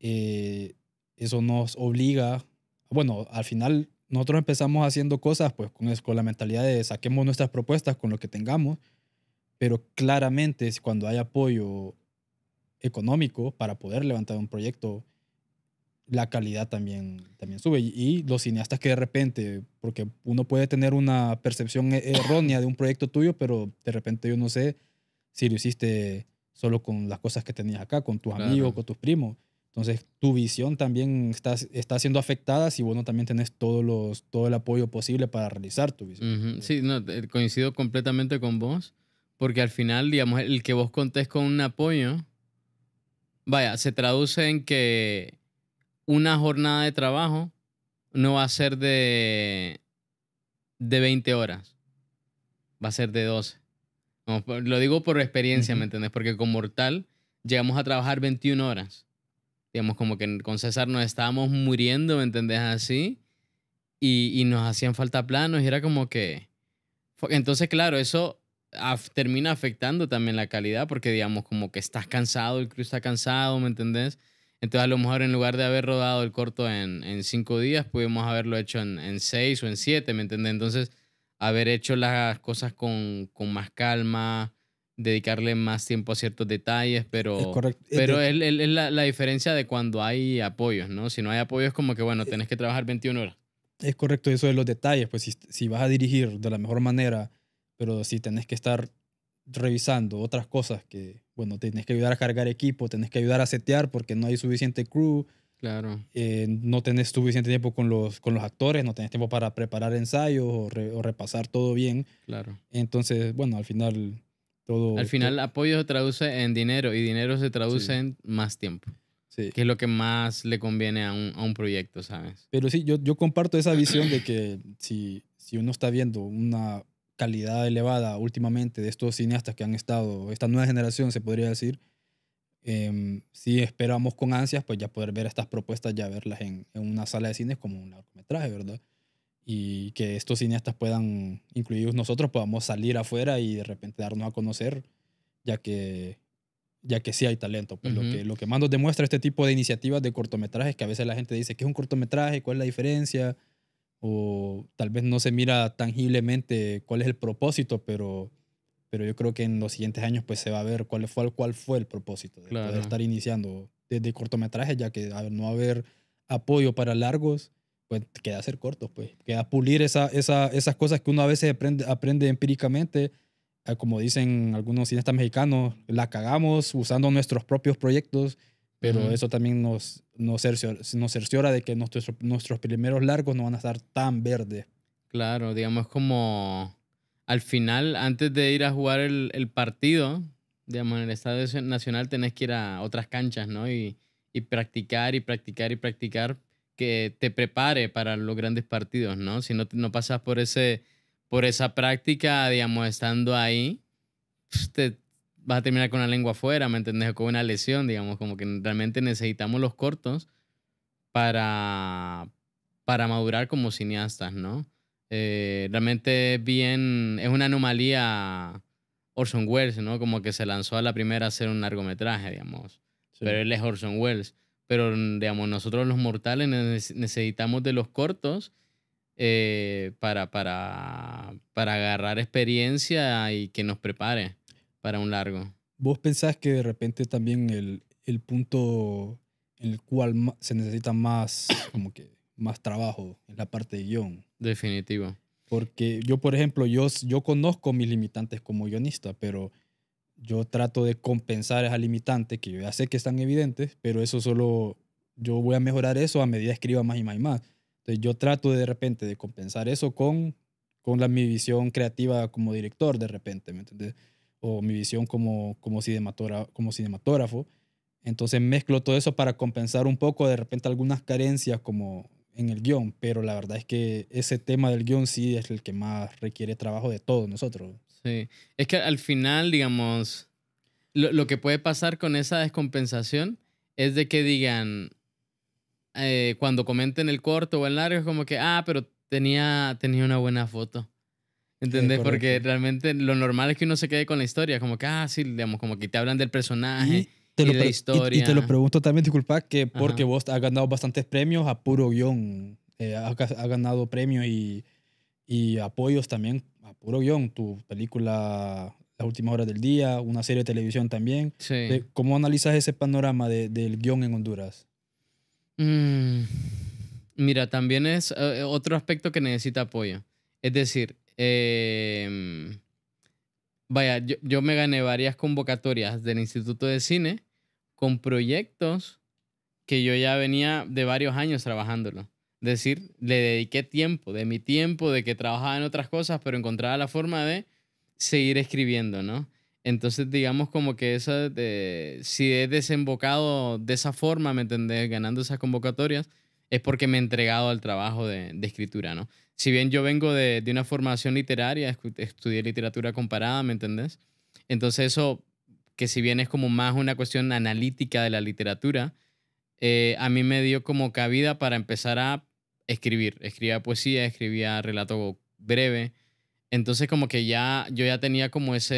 eso nos obliga... Bueno, al final nosotros empezamos haciendo cosas pues, con la mentalidad de saquemos nuestras propuestas con lo que tengamos, pero claramente cuando hay apoyo económico para poder levantar un proyecto, la calidad también sube. Y los cineastas que de repente, porque uno puede tener una percepción errónea de un proyecto tuyo, pero de repente yo no sé si lo hiciste solo con las cosas que tenías acá, con tus amigos, con tus primos. Entonces, tu visión también está siendo afectada si vos no también tenés todo el apoyo posible para realizar tu visión. Sí, no, coincido completamente con vos. Porque al final, digamos, el que vos contés con un apoyo, vaya, se traduce en que una jornada de trabajo no va a ser de 20 horas, va a ser de 12. No, lo digo por experiencia, ¿me entendés? Porque con Mortal llegamos a trabajar 21 horas. Digamos, como que con César nos estábamos muriendo, ¿me entendés? Así. Y nos hacían falta planos y era como que... Entonces, claro, eso... termina afectando también la calidad porque, digamos, como que estás cansado, el crew está cansado, ¿me entendés? Entonces, a lo mejor en lugar de haber rodado el corto en 5 días, pudimos haberlo hecho en 6 o en 7, ¿me entendés? Entonces, haber hecho las cosas con más calma, dedicarle más tiempo a ciertos detalles, pero es la diferencia de cuando hay apoyos, ¿no? Si no hay apoyos, como que, bueno, tenés que trabajar 21 horas. Es correcto eso de los detalles, pues si vas a dirigir de la mejor manera... Pero si tenés que estar revisando otras cosas que, bueno, tenés que ayudar a cargar equipo, tenés que ayudar a setear porque no hay suficiente crew. Claro. No tenés suficiente tiempo con los actores, no tenés tiempo para preparar ensayos o repasar todo bien. Claro. Entonces, bueno, al final todo... Al final apoyo se traduce en dinero y dinero se traduce en más tiempo. Sí. Que es lo que más le conviene a un proyecto, ¿sabes? Pero sí, yo comparto esa visión de que si uno está viendo una... calidad elevada últimamente de estos cineastas que han estado, esta nueva generación se podría decir, si esperamos con ansias pues ya poder ver estas propuestas, ya verlas en una sala de cines como un largometraje, ¿verdad? Y que estos cineastas puedan, incluidos nosotros, podamos salir afuera y de repente darnos a conocer, ya que sí hay talento. Pues lo que más nos demuestra este tipo de iniciativas de cortometrajes, que a veces la gente dice, ¿qué es un cortometraje? ¿Cuál es la diferencia? O tal vez no se mira tangiblemente cuál es el propósito, pero yo creo que en los siguientes años pues, se va a ver cuál fue el propósito de poder estar iniciando desde cortometrajes, ya que al no haber apoyo para largos, pues queda hacer cortos, pues queda pulir esas cosas que uno a veces aprende empíricamente, como dicen algunos cineastas mexicanos, la cagamos usando nuestros propios proyectos, pero eso también nos cerciora de que nuestros primeros largos no van a estar tan verdes. Claro, digamos como al final, antes de ir a jugar el partido, digamos en el Estadio Nacional tenés que ir a otras canchas, ¿no? Y practicar y practicar y practicar que te prepare para los grandes partidos, ¿no? Si no pasas por esa práctica, digamos, estando ahí, te vas a terminar con la lengua afuera, ¿me entendés? O con una lesión, digamos, como que realmente necesitamos los cortos para madurar como cineastas, ¿no? Realmente es una anomalía Orson Welles, ¿no? Como que se lanzó a la primera a hacer un largometraje, digamos. Sí. Pero él es Orson Welles. Pero, digamos, nosotros los mortales necesitamos de los cortos para agarrar experiencia y que nos prepare para un largo. ¿Vos pensás que de repente también el punto en el cual se necesita más, como que, más trabajo en la parte de guión? Definitivo. Porque yo, por ejemplo, yo conozco mis limitantes como guionista, pero yo trato de compensar esas limitantes que yo ya sé que están evidentes, pero eso solo... Yo voy a mejorar eso a medida que escriba más y más y más. Entonces yo trato de repente de compensar eso con mi visión creativa como director de repente, ¿me entiendes? O mi visión como cinematógrafo. Entonces mezclo todo eso para compensar un poco de repente algunas carencias como en el guión, pero la verdad es que ese tema del guión sí es el que más requiere trabajo de todos nosotros. Sí, es que al final, digamos, lo que puede pasar con esa descompensación es de que digan, cuando comenten el corto o el largo, es como que, pero tenía una buena foto. ¿Entendés? Sí, porque realmente lo normal es que uno se quede con la historia, como que, sí, digamos, como que te hablan del personaje y de la historia. Y te lo pregunto también, disculpa, que porque vos has ganado bastantes premios a puro guión, has ganado premios y apoyos también a puro guión, tu película Las Últimas Horas del Día, una serie de televisión también. Sí. ¿Cómo analizas ese panorama del guión en Honduras? Mira, también es otro aspecto que necesita apoyo. Es decir, yo me gané varias convocatorias del Instituto de Cine con proyectos que yo ya venía de varios años trabajándolo. Es decir, le dediqué tiempo, de mi tiempo, de que trabajaba en otras cosas, pero encontraba la forma de seguir escribiendo, ¿no? Entonces, digamos como que si he desembocado de esa forma, ¿me entendés? Ganando esas convocatorias, es porque me he entregado al trabajo de escritura, ¿no? Si bien yo vengo de una formación literaria, estudié literatura comparada, ¿me entendés? Entonces eso, que si bien es como más una cuestión analítica de la literatura, a mí me dio como cabida para empezar a escribir. Escribía poesía, escribía relato breve. Entonces como que yo ya tenía como esa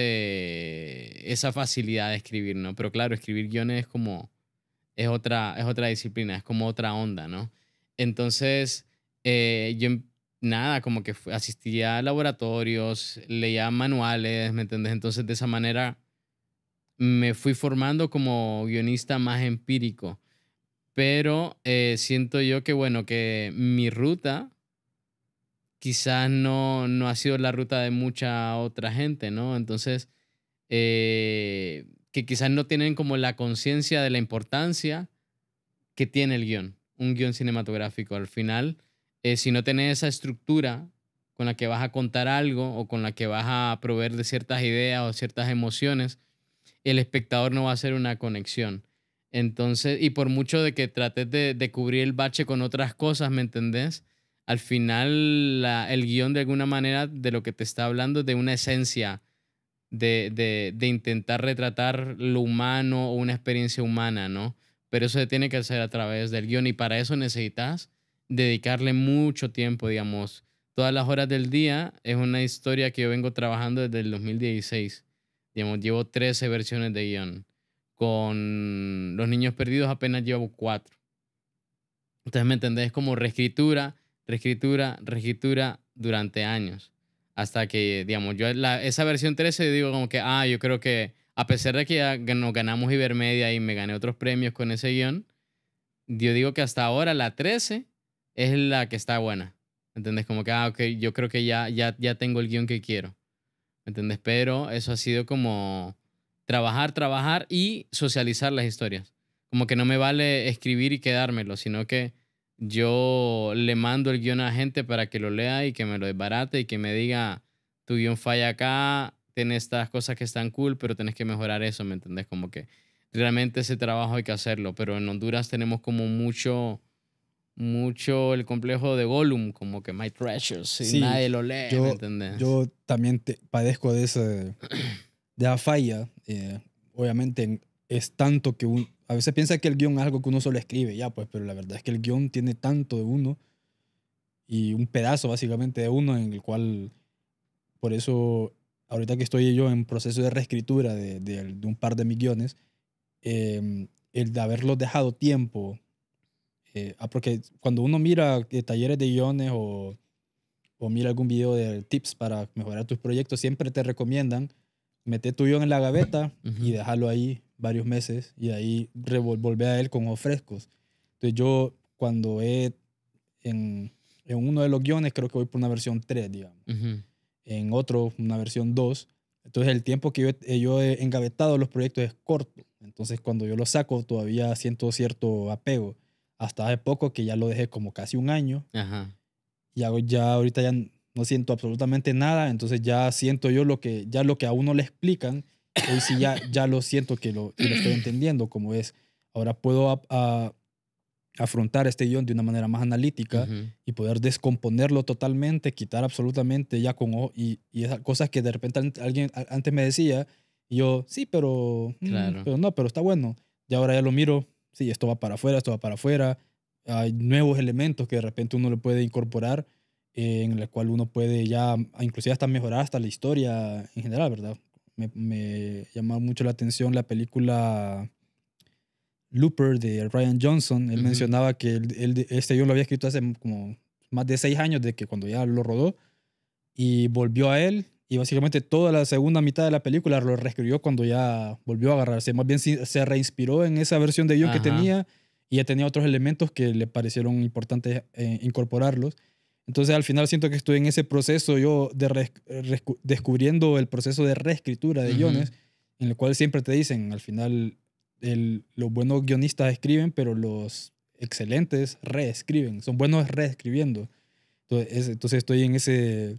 facilidad de escribir, ¿no? Pero claro, escribir guiones es como... Es otra disciplina, es como otra onda, ¿no? Entonces yo nada, como que asistía a laboratorios, leía manuales, ¿me entendés? Entonces de esa manera me fui formando como guionista más empírico. Pero siento yo que, bueno, que mi ruta quizás no ha sido la ruta de mucha otra gente, ¿no? Entonces, que quizás no tienen como la conciencia de la importancia que tiene el guión, un guión cinematográfico. Al final, si no tenés esa estructura con la que vas a contar algo o con la que vas a proveer de ciertas ideas o ciertas emociones, el espectador no va a hacer una conexión. Entonces, y por mucho de que trates de cubrir el bache con otras cosas, ¿me entendés? Al final, el guión de alguna manera de lo que te está hablando es de una esencia de intentar retratar lo humano o una experiencia humana, ¿no? Pero eso se tiene que hacer a través del guión y para eso necesitas dedicarle mucho tiempo, digamos. Todas las horas del día es una historia que yo vengo trabajando desde el 2016. Digamos, llevo 13 versiones de guión. Con Los Niños Perdidos apenas llevo 4. Entonces, ¿me entendés? Como reescritura, reescritura, reescritura durante años. Hasta que, digamos, yo esa versión 13 digo como que, yo creo que a pesar de que ya nos ganamos Ibermedia y me gané otros premios con ese guión, yo digo que hasta ahora la 13 es la que está buena. ¿Entendés? Como que, ok, yo creo que ya tengo el guión que quiero. ¿Me entendés? Pero eso ha sido como trabajar y socializar las historias. Como que no me vale escribir y quedármelo, sino que yo le mando el guión a la gente para que lo lea y que me lo desbarate y que me diga, tu guión falla acá, tenés estas cosas que están cool, pero tenés que mejorar eso, ¿me entendés? Como que realmente ese trabajo hay que hacerlo, pero en Honduras tenemos como mucho el complejo de Gollum, como que my treasures, sí, nadie lo lee, ¿me entendés? Yo también padezco de esa falla. Obviamente es tanto que a veces piensa que el guión es algo que uno solo escribe, ya pues, pero la verdad es que el guión tiene tanto de uno y un pedazo básicamente de uno en el cual, por eso ahorita que estoy yo en proceso de reescritura de un par de mis guiones, el de haberlos dejado tiempo, porque cuando uno mira talleres de guiones o mira algún video de tips para mejorar tus proyectos, siempre te recomiendan meter tu guión en la gaveta y dejarlo ahí varios meses y ahí volver a él con ojos frescos. Entonces yo cuando en uno de los guiones creo que voy por una versión 3, digamos. En otro una versión 2. Entonces el tiempo que yo he engavetado los proyectos es corto. Entonces cuando yo los saco todavía siento cierto apego. Hasta hace poco que ya lo dejé como casi un año. Y ya ahorita ya no siento absolutamente nada. Entonces ya siento yo lo que a uno le explican. Hoy sí ya lo siento que lo estoy entendiendo como es. Ahora puedo afrontar este guión de una manera más analítica y poder descomponerlo totalmente, quitar absolutamente ya con ojo. Y esas cosas que de repente alguien antes me decía, y yo, sí, pero, claro, pero no, pero está bueno. Y ahora ya lo miro, sí, esto va para afuera, esto va para afuera. Hay nuevos elementos que de repente uno le puede incorporar, en el cual uno puede ya, inclusive hasta mejorar hasta la historia en general, ¿verdad? Me llamó mucho la atención la película Looper de Rian Johnson. Él mencionaba que este guión lo había escrito hace como más de 6 años de que cuando ya lo rodó, y volvió a él y básicamente toda la segunda mitad de la película lo reescribió cuando ya volvió a agarrarse. Más bien se reinspiró en esa versión de guión que tenía y ya tenía otros elementos que le parecieron importantes incorporarlos. Entonces, al final siento que estoy en ese proceso yo de descubriendo el proceso de reescritura de guiones, en el cual siempre te dicen, al final, los buenos guionistas escriben, pero los excelentes reescriben. Son buenos reescribiendo. Entonces estoy en ese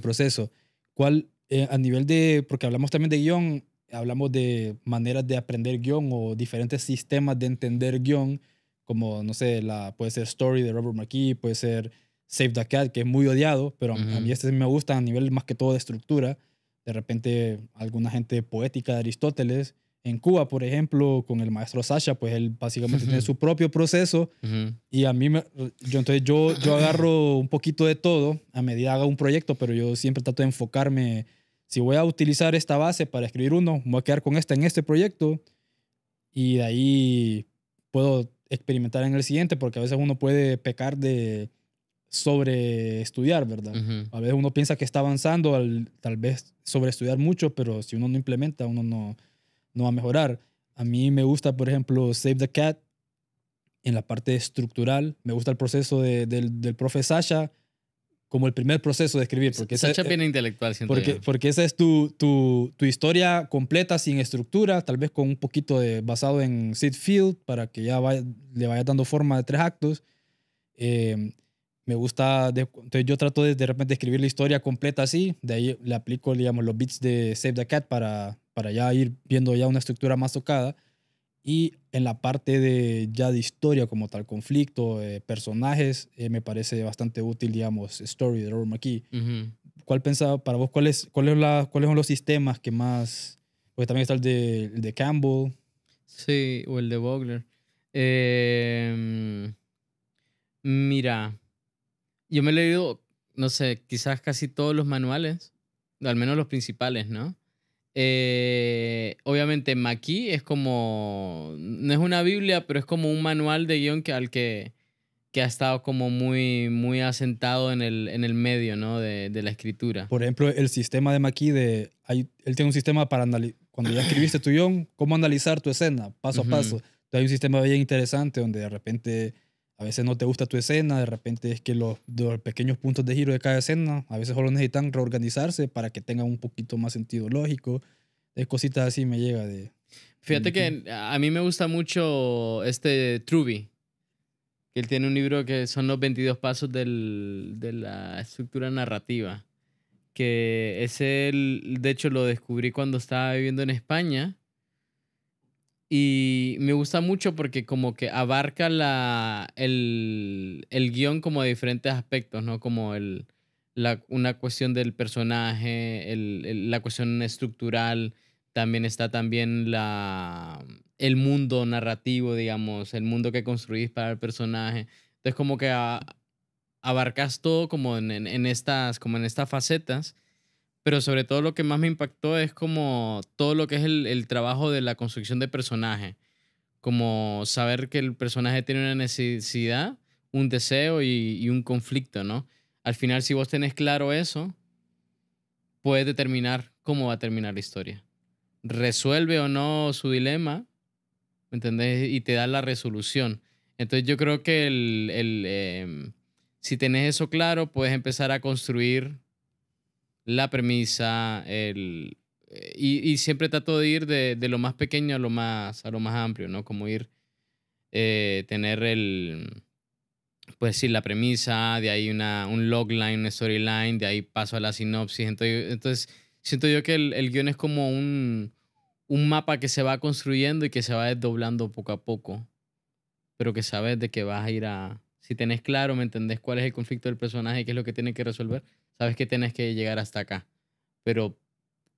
proceso. ¿Cuál, a nivel de...? Porque hablamos también de guión, hablamos de maneras de aprender guión o diferentes sistemas de entender guión, como, no sé, puede ser Story de Robert McKee, puede ser Save the Cat, que es muy odiado, pero a mí este me gusta a nivel más que todo de estructura. De repente, alguna gente poética de Aristóteles. En Cuba, por ejemplo, con el maestro Sasha, pues él básicamente tiene su propio proceso. Y a mí, entonces yo agarro un poquito de todo a medida que haga un proyecto, pero yo siempre trato de enfocarme. Si voy a utilizar esta base para escribir uno, me voy a quedar con esta en este proyecto y de ahí puedo experimentar en el siguiente, porque a veces uno puede pecar de sobre estudiar, ¿verdad? A veces uno piensa que está avanzando al tal vez sobre estudiar mucho, pero si uno no implementa, uno no va a mejorar. A mí me gusta, por ejemplo, Save the Cat en la parte estructural. Me gusta el proceso del profe Sasha como el primer proceso de escribir. Porque Sasha es bien intelectual, siento yo. Porque esa es tu historia completa, sin estructura, tal vez con un poquito basado en Sid Field, para que ya le vaya dando forma de 3 actos. Me gusta, entonces yo trato de repente escribir la historia completa así, de ahí le aplico, digamos, los beats de Save the Cat para ya ir viendo ya una estructura más tocada. Y en la parte de historia como tal, conflicto, personajes, me parece bastante útil, digamos, Story de Robert McKee. ¿Cuál pensaba para vos? ¿Cuáles son los sistemas que más...? Porque también está el de Campbell. Sí, o el de Vogler. Mira, yo me he leído, no sé, quizás casi todos los manuales, al menos los principales, ¿no? Obviamente Maki es como, no es una biblia, pero es como un manual de guión que ha estado como muy asentado en el medio, ¿no? de la escritura. Por ejemplo, el sistema de Maki, él tiene un sistema para analizar, cuando ya escribiste tu guión, cómo analizar tu escena paso a paso. Entonces, hay un sistema bien interesante donde de repente A veces no te gusta tu escena, de repente es que los pequeños puntos de giro de cada escena, a veces solo necesitan reorganizarse para que tengan un poquito más sentido lógico. Es cositas así me llega de... Fíjate que a mí me gusta mucho este Truby, que él tiene un libro que son los 22 pasos de la estructura narrativa, que ese, de hecho, lo descubrí cuando estaba viviendo en España. Y me gusta mucho porque como que abarca el guión como de diferentes aspectos, ¿no? Como una cuestión del personaje, la cuestión estructural, también está también el mundo narrativo, digamos, el mundo que construís para el personaje. Entonces como que abarcas todo como en estas facetas. Pero sobre todo lo que más me impactó es como todo lo que es el trabajo de la construcción de personaje. Como saber que el personaje tiene una necesidad, un deseo y un conflicto, ¿no? Al final, si vos tenés claro eso, puedes determinar cómo va a terminar la historia. Resuelve o no su dilema, ¿me entendés? Y te da la resolución. Entonces yo creo que si tenés eso claro, puedes empezar a construir la premisa, y siempre trato de ir de lo más pequeño a lo más amplio, ¿no? Como ir, tener pues sí, la premisa, de ahí un logline, una storyline, de ahí paso a la sinopsis. Entonces siento yo que el guión es como un mapa que se va construyendo y que se va desdoblando poco a poco, pero que sabes de que vas a ir a... Si tenés claro, ¿me entendés? ¿Cuál es el conflicto del personaje y qué es lo que tiene que resolver? Sabes que tenés que llegar hasta acá. Pero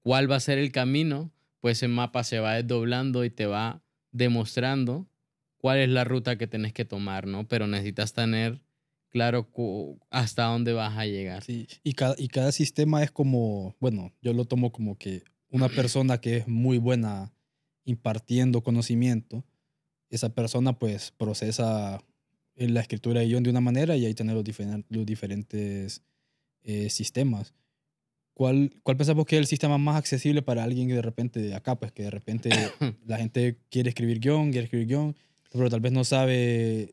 ¿cuál va a ser el camino? Pues el mapa se va desdoblando y te va demostrando cuál es la ruta que tenés que tomar, ¿no? Pero necesitas tener claro hasta dónde vas a llegar. Sí, y cada sistema es como... Bueno, yo lo tomo como que una persona que es muy buena impartiendo conocimiento, esa persona pues procesa la escritura de guión de una manera y ahí tener los diferentes... sistemas. ¿Cuál pensamos que es el sistema más accesible para alguien que de repente de acá, pues que de repente la gente quiere escribir guión, pero tal vez no sabe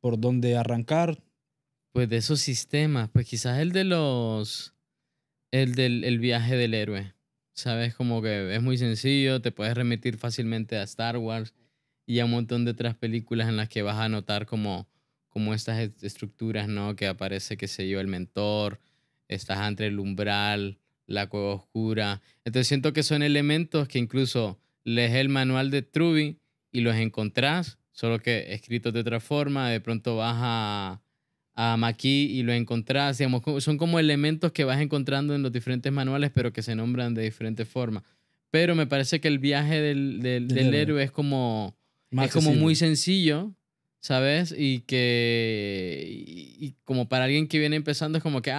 por dónde arrancar? Pues de esos sistemas, pues quizás el viaje del héroe, ¿sabes? Como que es muy sencillo, te puedes remitir fácilmente a Star Wars y a un montón de otras películas en las que vas a notar como estas estructuras, ¿no? Que aparece, qué sé yo, el mentor, estás entre el umbral, la cueva oscura. Entonces siento que son elementos que incluso lees el manual de Truby y los encontrás, solo que escritos de otra forma. De pronto vas a Maki y los encontrás. Digamos, son como elementos que vas encontrando en los diferentes manuales, pero que se nombran de diferentes formas. Pero me parece que el viaje del héroe es como muy sencillo, ¿sabes? Y como para alguien que viene empezando es como que,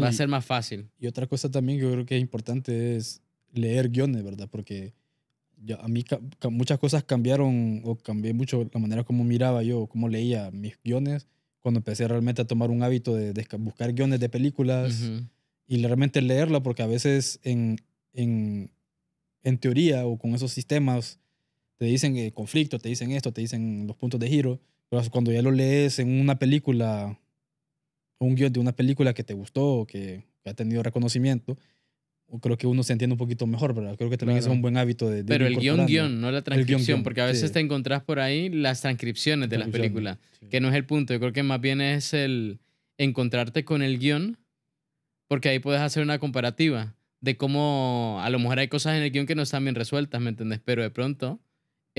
va a ser más fácil. Y otra cosa también que yo creo que es importante es leer guiones, ¿verdad? Porque a mí muchas cosas cambiaron, o cambié mucho la manera como miraba yo, cómo leía mis guiones, cuando empecé realmente a tomar un hábito de buscar guiones de películas y realmente leerla, porque a veces en teoría o con esos sistemas te dicen conflicto, te dicen esto, te dicen los puntos de giro. Pero cuando ya lo lees en una película, un guión de una película que te gustó, que ha tenido reconocimiento, creo que uno se entiende un poquito mejor, ¿verdad? Creo que también es un buen hábito de pero el guión, no la transcripción, porque a veces te encontrás por ahí las transcripciones de las películas, que no es el punto. Yo creo que más bien es el encontrarte con el guión, porque ahí puedes hacer una comparativa de cómo a lo mejor hay cosas en el guión que no están bien resueltas, ¿me entendés? Pero de pronto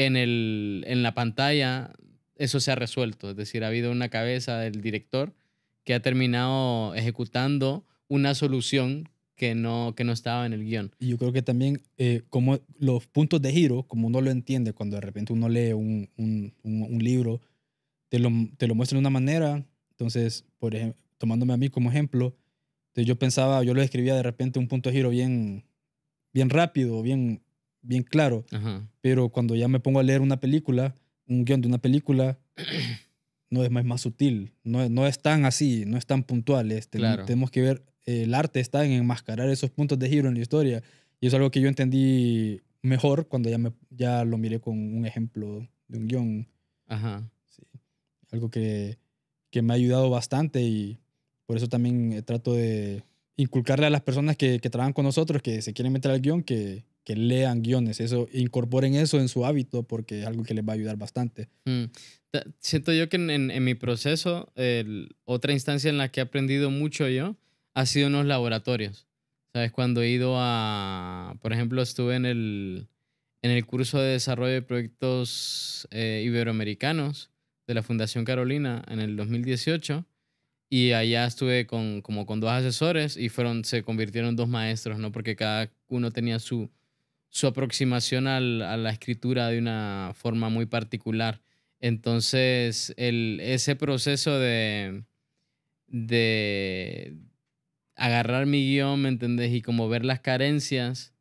en la pantalla eso se ha resuelto. Es decir, ha habido una cabeza del director que ha terminado ejecutando una solución que no estaba en el guión. Y yo creo que también como los puntos de giro, como uno lo entiende cuando de repente uno lee un libro, te lo muestra de una manera. Entonces, por ejemplo, tomándome a mí como ejemplo, entonces yo lo escribía de repente un punto de giro bien rápido, bien claro. Ajá. Pero cuando ya me pongo a leer una película, un guión de una película, no es más sutil, no es tan así, no es tan puntual. Claro. Tenemos que ver, el arte está en enmascarar esos puntos de giro en la historia, y eso es algo que yo entendí mejor cuando ya lo miré con un ejemplo de un guión. Ajá. Sí. algo que me ha ayudado bastante, y por eso también trato de inculcarle a las personas que trabajan con nosotros, que se quieren meter al guión, que lean guiones, eso, incorporen eso en su hábito, porque es algo que les va a ayudar bastante. Mm. Siento yo que en mi proceso, otra instancia en la que he aprendido mucho yo ha sido en los laboratorios. ¿Sabes? Cuando he ido a... Por ejemplo, estuve en el curso de desarrollo de proyectos iberoamericanos de la Fundación Carolina en el 2018, y allá estuve como con dos asesores, y se convirtieron en dos maestros, ¿no? Porque cada uno tenía su aproximación a la escritura de una forma muy particular. Entonces, ese proceso de agarrar mi guión, ¿me entendés? Y como ver las carencias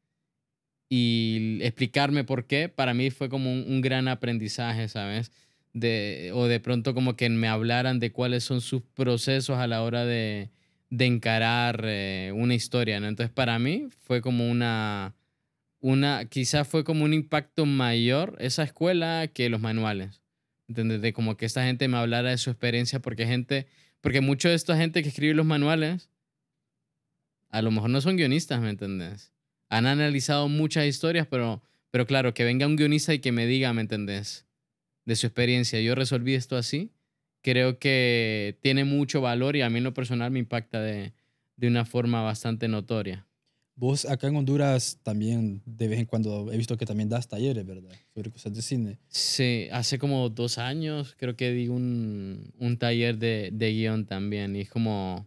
y explicarme por qué, para mí fue como un gran aprendizaje, ¿sabes? O de pronto como que me hablaran de cuáles son sus procesos a la hora de encarar una historia, ¿no? Entonces, para mí fue como quizás fue como un impacto mayor esa escuela que los manuales, ¿entendés? De como que esta gente me hablara de su experiencia, porque mucho de esta gente que escribe los manuales a lo mejor no son guionistas, ¿me entendés? Han analizado muchas historias, pero claro, que venga un guionista y que me diga, ¿me entendés? De su experiencia, yo resolví esto así, creo que tiene mucho valor, y a mí en lo personal me impacta de una forma bastante notoria. Vos acá en Honduras también de vez en cuando he visto que también das talleres, ¿verdad? Sobre cosas de cine. Sí, hace como 2 años creo que di un taller de guión también, y es como...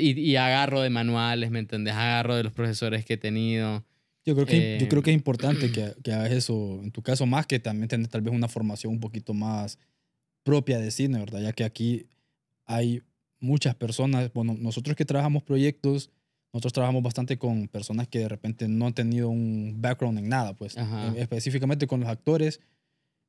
Y agarro de manuales, ¿me entendés? Agarro de los profesores que he tenido. Yo creo que es importante que hagas eso, en tu caso, más que también tener tal vez una formación un poquito más propia de cine, ¿verdad? Ya que aquí hay muchas personas, bueno, nosotros que trabajamos proyectos, nosotros trabajamos bastante con personas que de repente no han tenido un background en nada, pues. Ajá. Específicamente con los actores,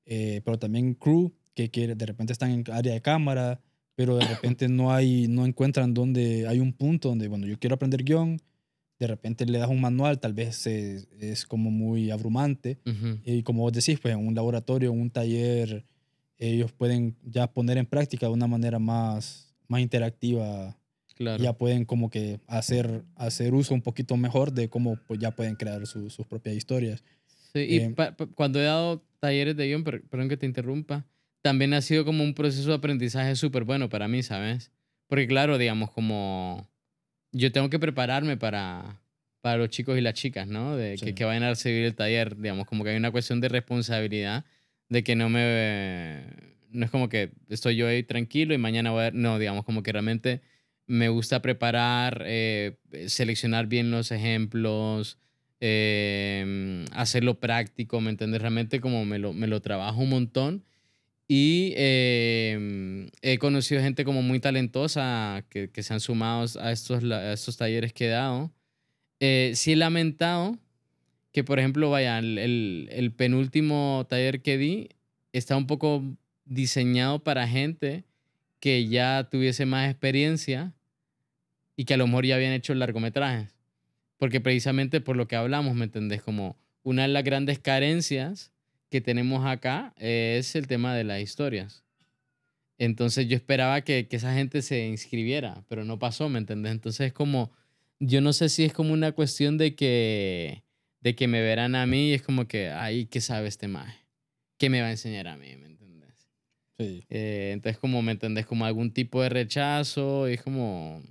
pero también crew, que de repente están en área de cámara, pero de repente no encuentran donde hay un punto donde, bueno, yo quiero aprender guión, de repente le das un manual, tal vez es como muy abrumante. Uh-huh. Y como vos decís, pues en un laboratorio, en un taller, ellos pueden ya poner en práctica de una manera más interactiva. Claro. Ya pueden como que hacer uso un poquito mejor de cómo, pues, ya pueden crear sus propias historias. Sí, y cuando he dado talleres de guión, perdón que te interrumpa, también ha sido como un proceso de aprendizaje súper bueno para mí, ¿sabes? Porque claro, digamos, como yo tengo que prepararme para los chicos y las chicas, ¿no? Sí. que vayan a recibir el taller, digamos, como que hay una cuestión de responsabilidad, de que no es como que estoy yo ahí tranquilo y mañana voy a... No, digamos, como que realmente me gusta preparar, seleccionar bien los ejemplos, hacerlo práctico, ¿me entiendes? Realmente como me lo trabajo un montón. Y he conocido gente como muy talentosa que se han sumado a estos talleres que he dado. Sí he lamentado que, por ejemplo, vaya, el penúltimo taller que di está un poco diseñado para gente que ya tuviese más experiencia y que a lo mejor ya habían hecho largometrajes. Porque precisamente por lo que hablamos, ¿me entendés? Como una de las grandes carencias que tenemos acá es el tema de las historias. Entonces yo esperaba que esa gente se inscribiera, pero no pasó, ¿me entendés? Entonces es como, yo no sé si es como una cuestión de que me verán a mí y es como que, ay, ¿qué sabe este maje? ¿Qué me va a enseñar a mí? ¿Me entendés? Sí. Entonces como, ¿me entendés? Como algún tipo de rechazo, es como...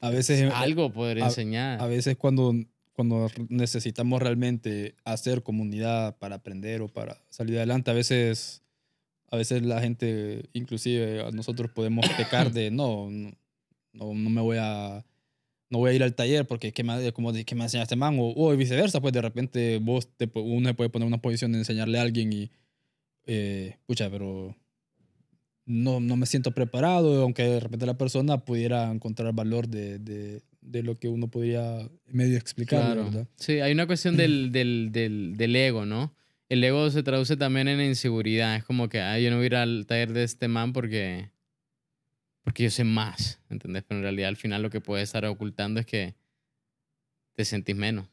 A veces... Algo poder enseñar. A veces cuando necesitamos realmente hacer comunidad para aprender o para salir adelante, a veces la gente, inclusive nosotros, podemos pecar de no voy a ir al taller porque ¿qué me enseñaste, man? O viceversa, pues de repente uno se puede poner en una posición de enseñarle a alguien y pucha, pero no me siento preparado, aunque de repente la persona pudiera encontrar valor de lo que uno podría medio explicar, claro, ¿verdad? Sí, hay una cuestión del ego, ¿no? El ego se traduce también en inseguridad. Es como que, yo no voy a ir al taller de este man porque yo sé más, ¿entendés? Pero en realidad al final lo que puede estar ocultando es que te sentís menos.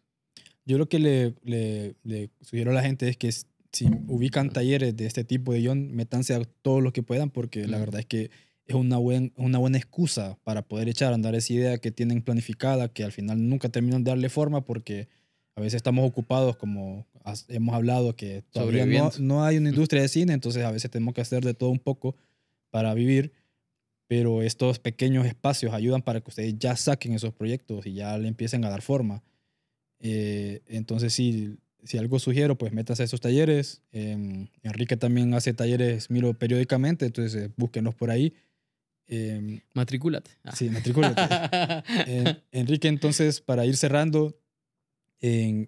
Yo lo que le sugiero a la gente es que si ubican talleres de este tipo de guión, métanse a todo lo que puedan, porque la verdad es que es una buena excusa para poder echar a andar esa idea que tienen planificada, que al final nunca terminan de darle forma porque a veces estamos ocupados, como hemos hablado, que todavía no hay una industria de cine, entonces a veces tenemos que hacer de todo un poco para vivir, pero estos pequeños espacios ayudan para que ustedes ya saquen esos proyectos y ya le empiecen a dar forma. Entonces sí, si algo sugiero, pues métase a esos talleres. Enrique también hace talleres, miro periódicamente, entonces búsquenlos por ahí. Matricúlate. Sí, matricúlate. Enrique, entonces, para ir cerrando, ¿en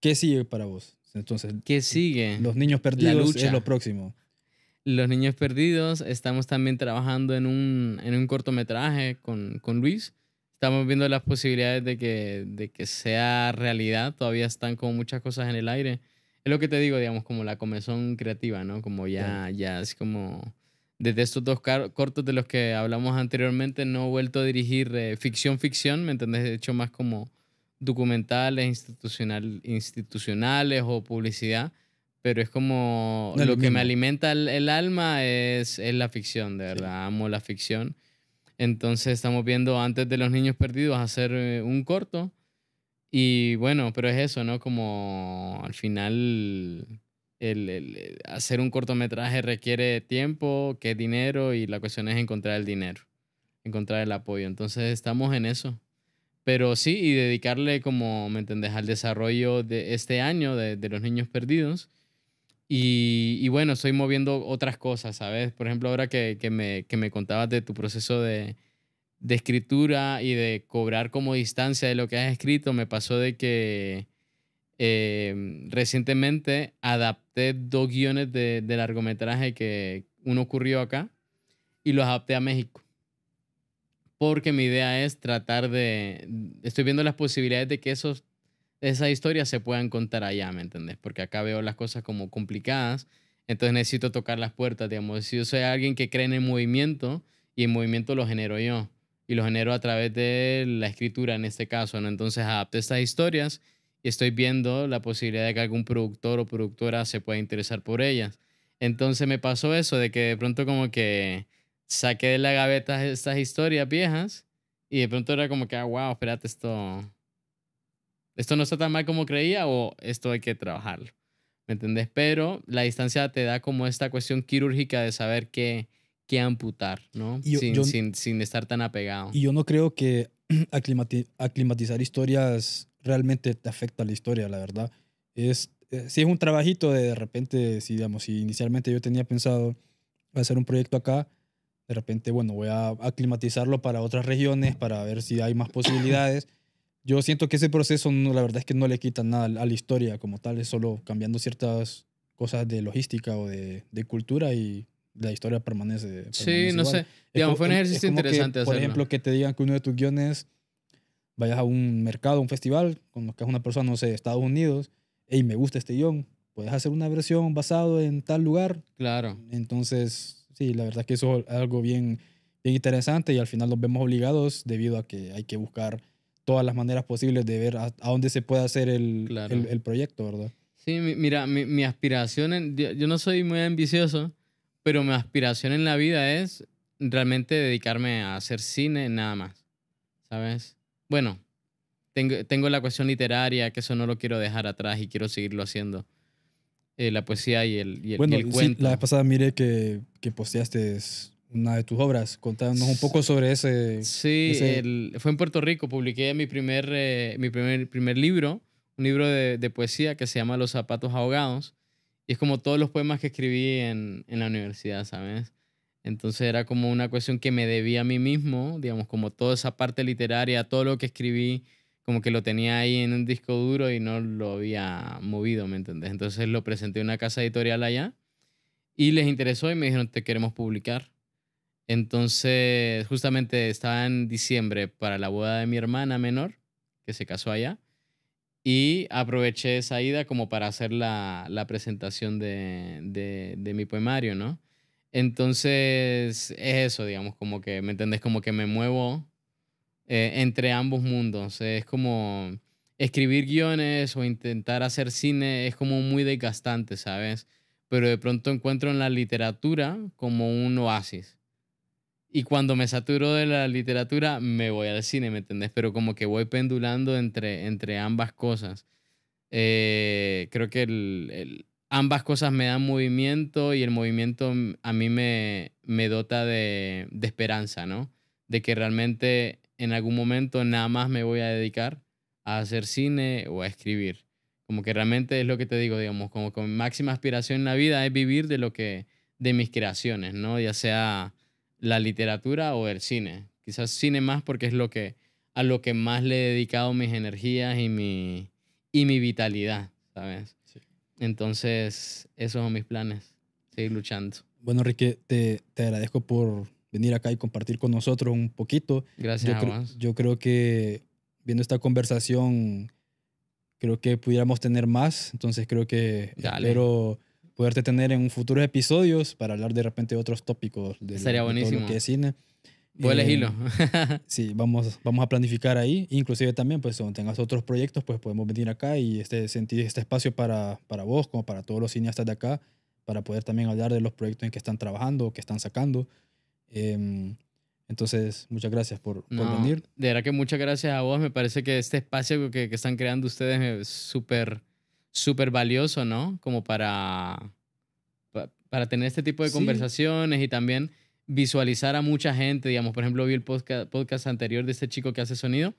qué sigue para vos? Entonces, ¿qué sigue? Los Niños Perdidos es lo próximo. Los Niños Perdidos, estamos también trabajando en un cortometraje con Luis. Estamos viendo las posibilidades de que sea realidad. Todavía están como muchas cosas en el aire. Es lo que te digo, digamos, como la comezón creativa, ¿no? Como ya es como... Desde estos dos cortos de los que hablamos anteriormente, no he vuelto a dirigir ficción, ¿me entendés? He hecho más como documentales, institucionales o publicidad. Pero es como lo que me alimenta el alma es la ficción, de verdad. Amo la ficción. Entonces estamos viendo Antes de los Niños Perdidos hacer un corto y bueno, pero es eso, ¿no? Como al final el hacer un cortometraje requiere tiempo, que es dinero, y la cuestión es encontrar el dinero, encontrar el apoyo. Entonces estamos en eso. Pero sí, y dedicarle como, ¿me entendés?, al desarrollo de este año de Los Niños Perdidos. Y bueno, estoy moviendo otras cosas, ¿sabes? Por ejemplo, ahora que me contabas de tu proceso de escritura y de cobrar como distancia de lo que has escrito, me pasó de que recientemente adapté dos guiones de largometraje que uno ocurrió acá y los adapté a México. Porque mi idea es tratar estoy viendo las posibilidades de que esas historias se puedan contar allá, ¿me entendés? Porque acá veo las cosas como complicadas, entonces necesito tocar las puertas, digamos. Si yo soy alguien que cree en el movimiento, y el movimiento lo genero yo, y lo genero a través de la escritura en este caso, ¿no? Entonces adapté estas historias y estoy viendo la posibilidad de que algún productor o productora se pueda interesar por ellas. Entonces me pasó eso, de que de pronto como que saqué de la gaveta estas historias viejas y de pronto era como que, wow, espérate, esto no está tan mal como creía, o esto hay que trabajarlo, ¿me entendés? Pero la distancia te da como esta cuestión quirúrgica de saber qué amputar, ¿no? Sin estar tan apegado. Y yo no creo que aclimatizar historias realmente te afecta la historia, la verdad. Si es un trabajito de repente, si, digamos, si inicialmente yo tenía pensado hacer un proyecto acá, de repente, bueno, voy a aclimatizarlo para otras regiones para ver si hay más posibilidades. Yo siento que ese proceso, la verdad es que no le quita nada a la historia como tal, es solo cambiando ciertas cosas de logística o de cultura y la historia permanece. Sí, no sé. Digamos, fue un ejercicio interesante hacerlo. Por ejemplo, que te digan que uno de tus guiones, vayas a un mercado, a un festival, conozcas a una persona, no sé, de Estados Unidos, hey, me gusta este guión, puedes hacer una versión basado en tal lugar. Claro. Entonces, sí, la verdad es que eso es algo bien, bien interesante y al final nos vemos obligados debido a que hay que buscar todas las maneras posibles de ver a dónde se puede hacer el proyecto, ¿verdad? Sí, mira, mi aspiración, yo no soy muy ambicioso, pero mi aspiración en la vida es realmente dedicarme a hacer cine nada más, ¿sabes? Bueno, tengo la cuestión literaria, que eso no lo quiero dejar atrás y quiero seguirlo haciendo. La poesía y el cuento. Sí, la vez pasada miré que posteaste una de tus obras. Contanos un poco sobre ese... Sí, fue en Puerto Rico. Publiqué mi primer libro, un libro de poesía que se llama Los zapatos ahogados. Y es como todos los poemas que escribí en la universidad, ¿sabes? Entonces era como una cuestión que me debía a mí mismo, digamos, como toda esa parte literaria, todo lo que escribí, como que lo tenía ahí en un disco duro y no lo había movido, ¿me entendés? Entonces lo presenté en una casa editorial allá y les interesó y me dijeron, te queremos publicar. Entonces, justamente estaba en diciembre para la boda de mi hermana menor, que se casó allá, y aproveché esa ida como para hacer la presentación de mi poemario, ¿no? Entonces, es eso, digamos, como que, ¿me entendés? Como que me muevo entre ambos mundos. Es como escribir guiones o intentar hacer cine es como muy desgastante, ¿sabes? Pero de pronto encuentro en la literatura como un oasis. Y cuando me saturo de la literatura, me voy al cine, ¿me entendés? Pero como que voy pendulando entre ambas cosas. Creo que ambas cosas me dan movimiento y el movimiento a mí me dota de esperanza, ¿no? De que realmente en algún momento nada más me voy a dedicar a hacer cine o a escribir. Como que realmente es lo que te digo, digamos, como que mi máxima aspiración en la vida es vivir de mis creaciones, ¿no? Ya sea la literatura o el cine. Quizás cine más porque es a lo que más le he dedicado mis energías y mi vitalidad, ¿sabes? Sí. Entonces, esos son mis planes. Seguir luchando. Bueno, Enrique, te agradezco por venir acá y compartir con nosotros un poquito. Gracias a vos. Yo creo que viendo esta conversación, creo que pudiéramos tener más. Entonces, creo que espero poderte tener en futuros episodios para hablar de repente de otros tópicos. Sería buenísimo. Todo lo que es cine. Puedes elegirlo. Sí, vamos a planificar ahí. Inclusive también, pues, cuando tengas otros proyectos, pues podemos venir acá y sentir este espacio para vos, como para todos los cineastas de acá, para poder también hablar de los proyectos en que están trabajando, que están sacando. Entonces, muchas gracias por venir. De verdad que muchas gracias a vos. Me parece que este espacio que están creando ustedes es súper valioso, ¿no? Como para tener este tipo de conversaciones y también visualizar a mucha gente, digamos. Por ejemplo, vi el podcast anterior de este chico que hace sonido,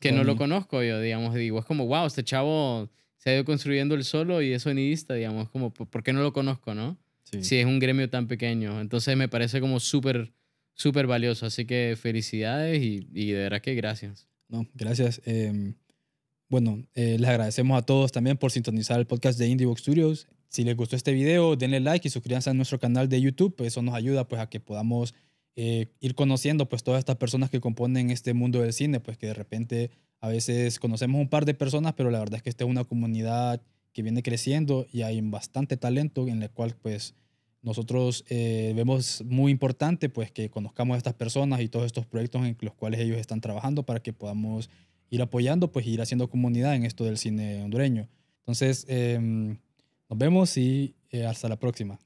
que no lo conozco yo, digamos. Digo, es como, wow, este chavo se ha ido construyendo él solo y es sonidista, digamos. Como, ¿por qué no lo conozco, no? Sí. Si es un gremio tan pequeño. Entonces me parece como súper valioso. Así que felicidades y de verdad que gracias. No, gracias. Bueno, les agradecemos a todos también por sintonizar el podcast de Indiebox Studios. Si les gustó este video, denle like y suscríbanse a nuestro canal de YouTube. Pues eso nos ayuda, pues, a que podamos ir conociendo, pues, todas estas personas que componen este mundo del cine, pues que de repente a veces conocemos un par de personas, pero la verdad es que esta es una comunidad que viene creciendo y hay bastante talento en la cual, pues, nosotros vemos muy importante, pues, que conozcamos a estas personas y todos estos proyectos en los cuales ellos están trabajando para que podamos ir apoyando, pues, ir haciendo comunidad en esto del cine hondureño. Entonces, nos vemos y hasta la próxima.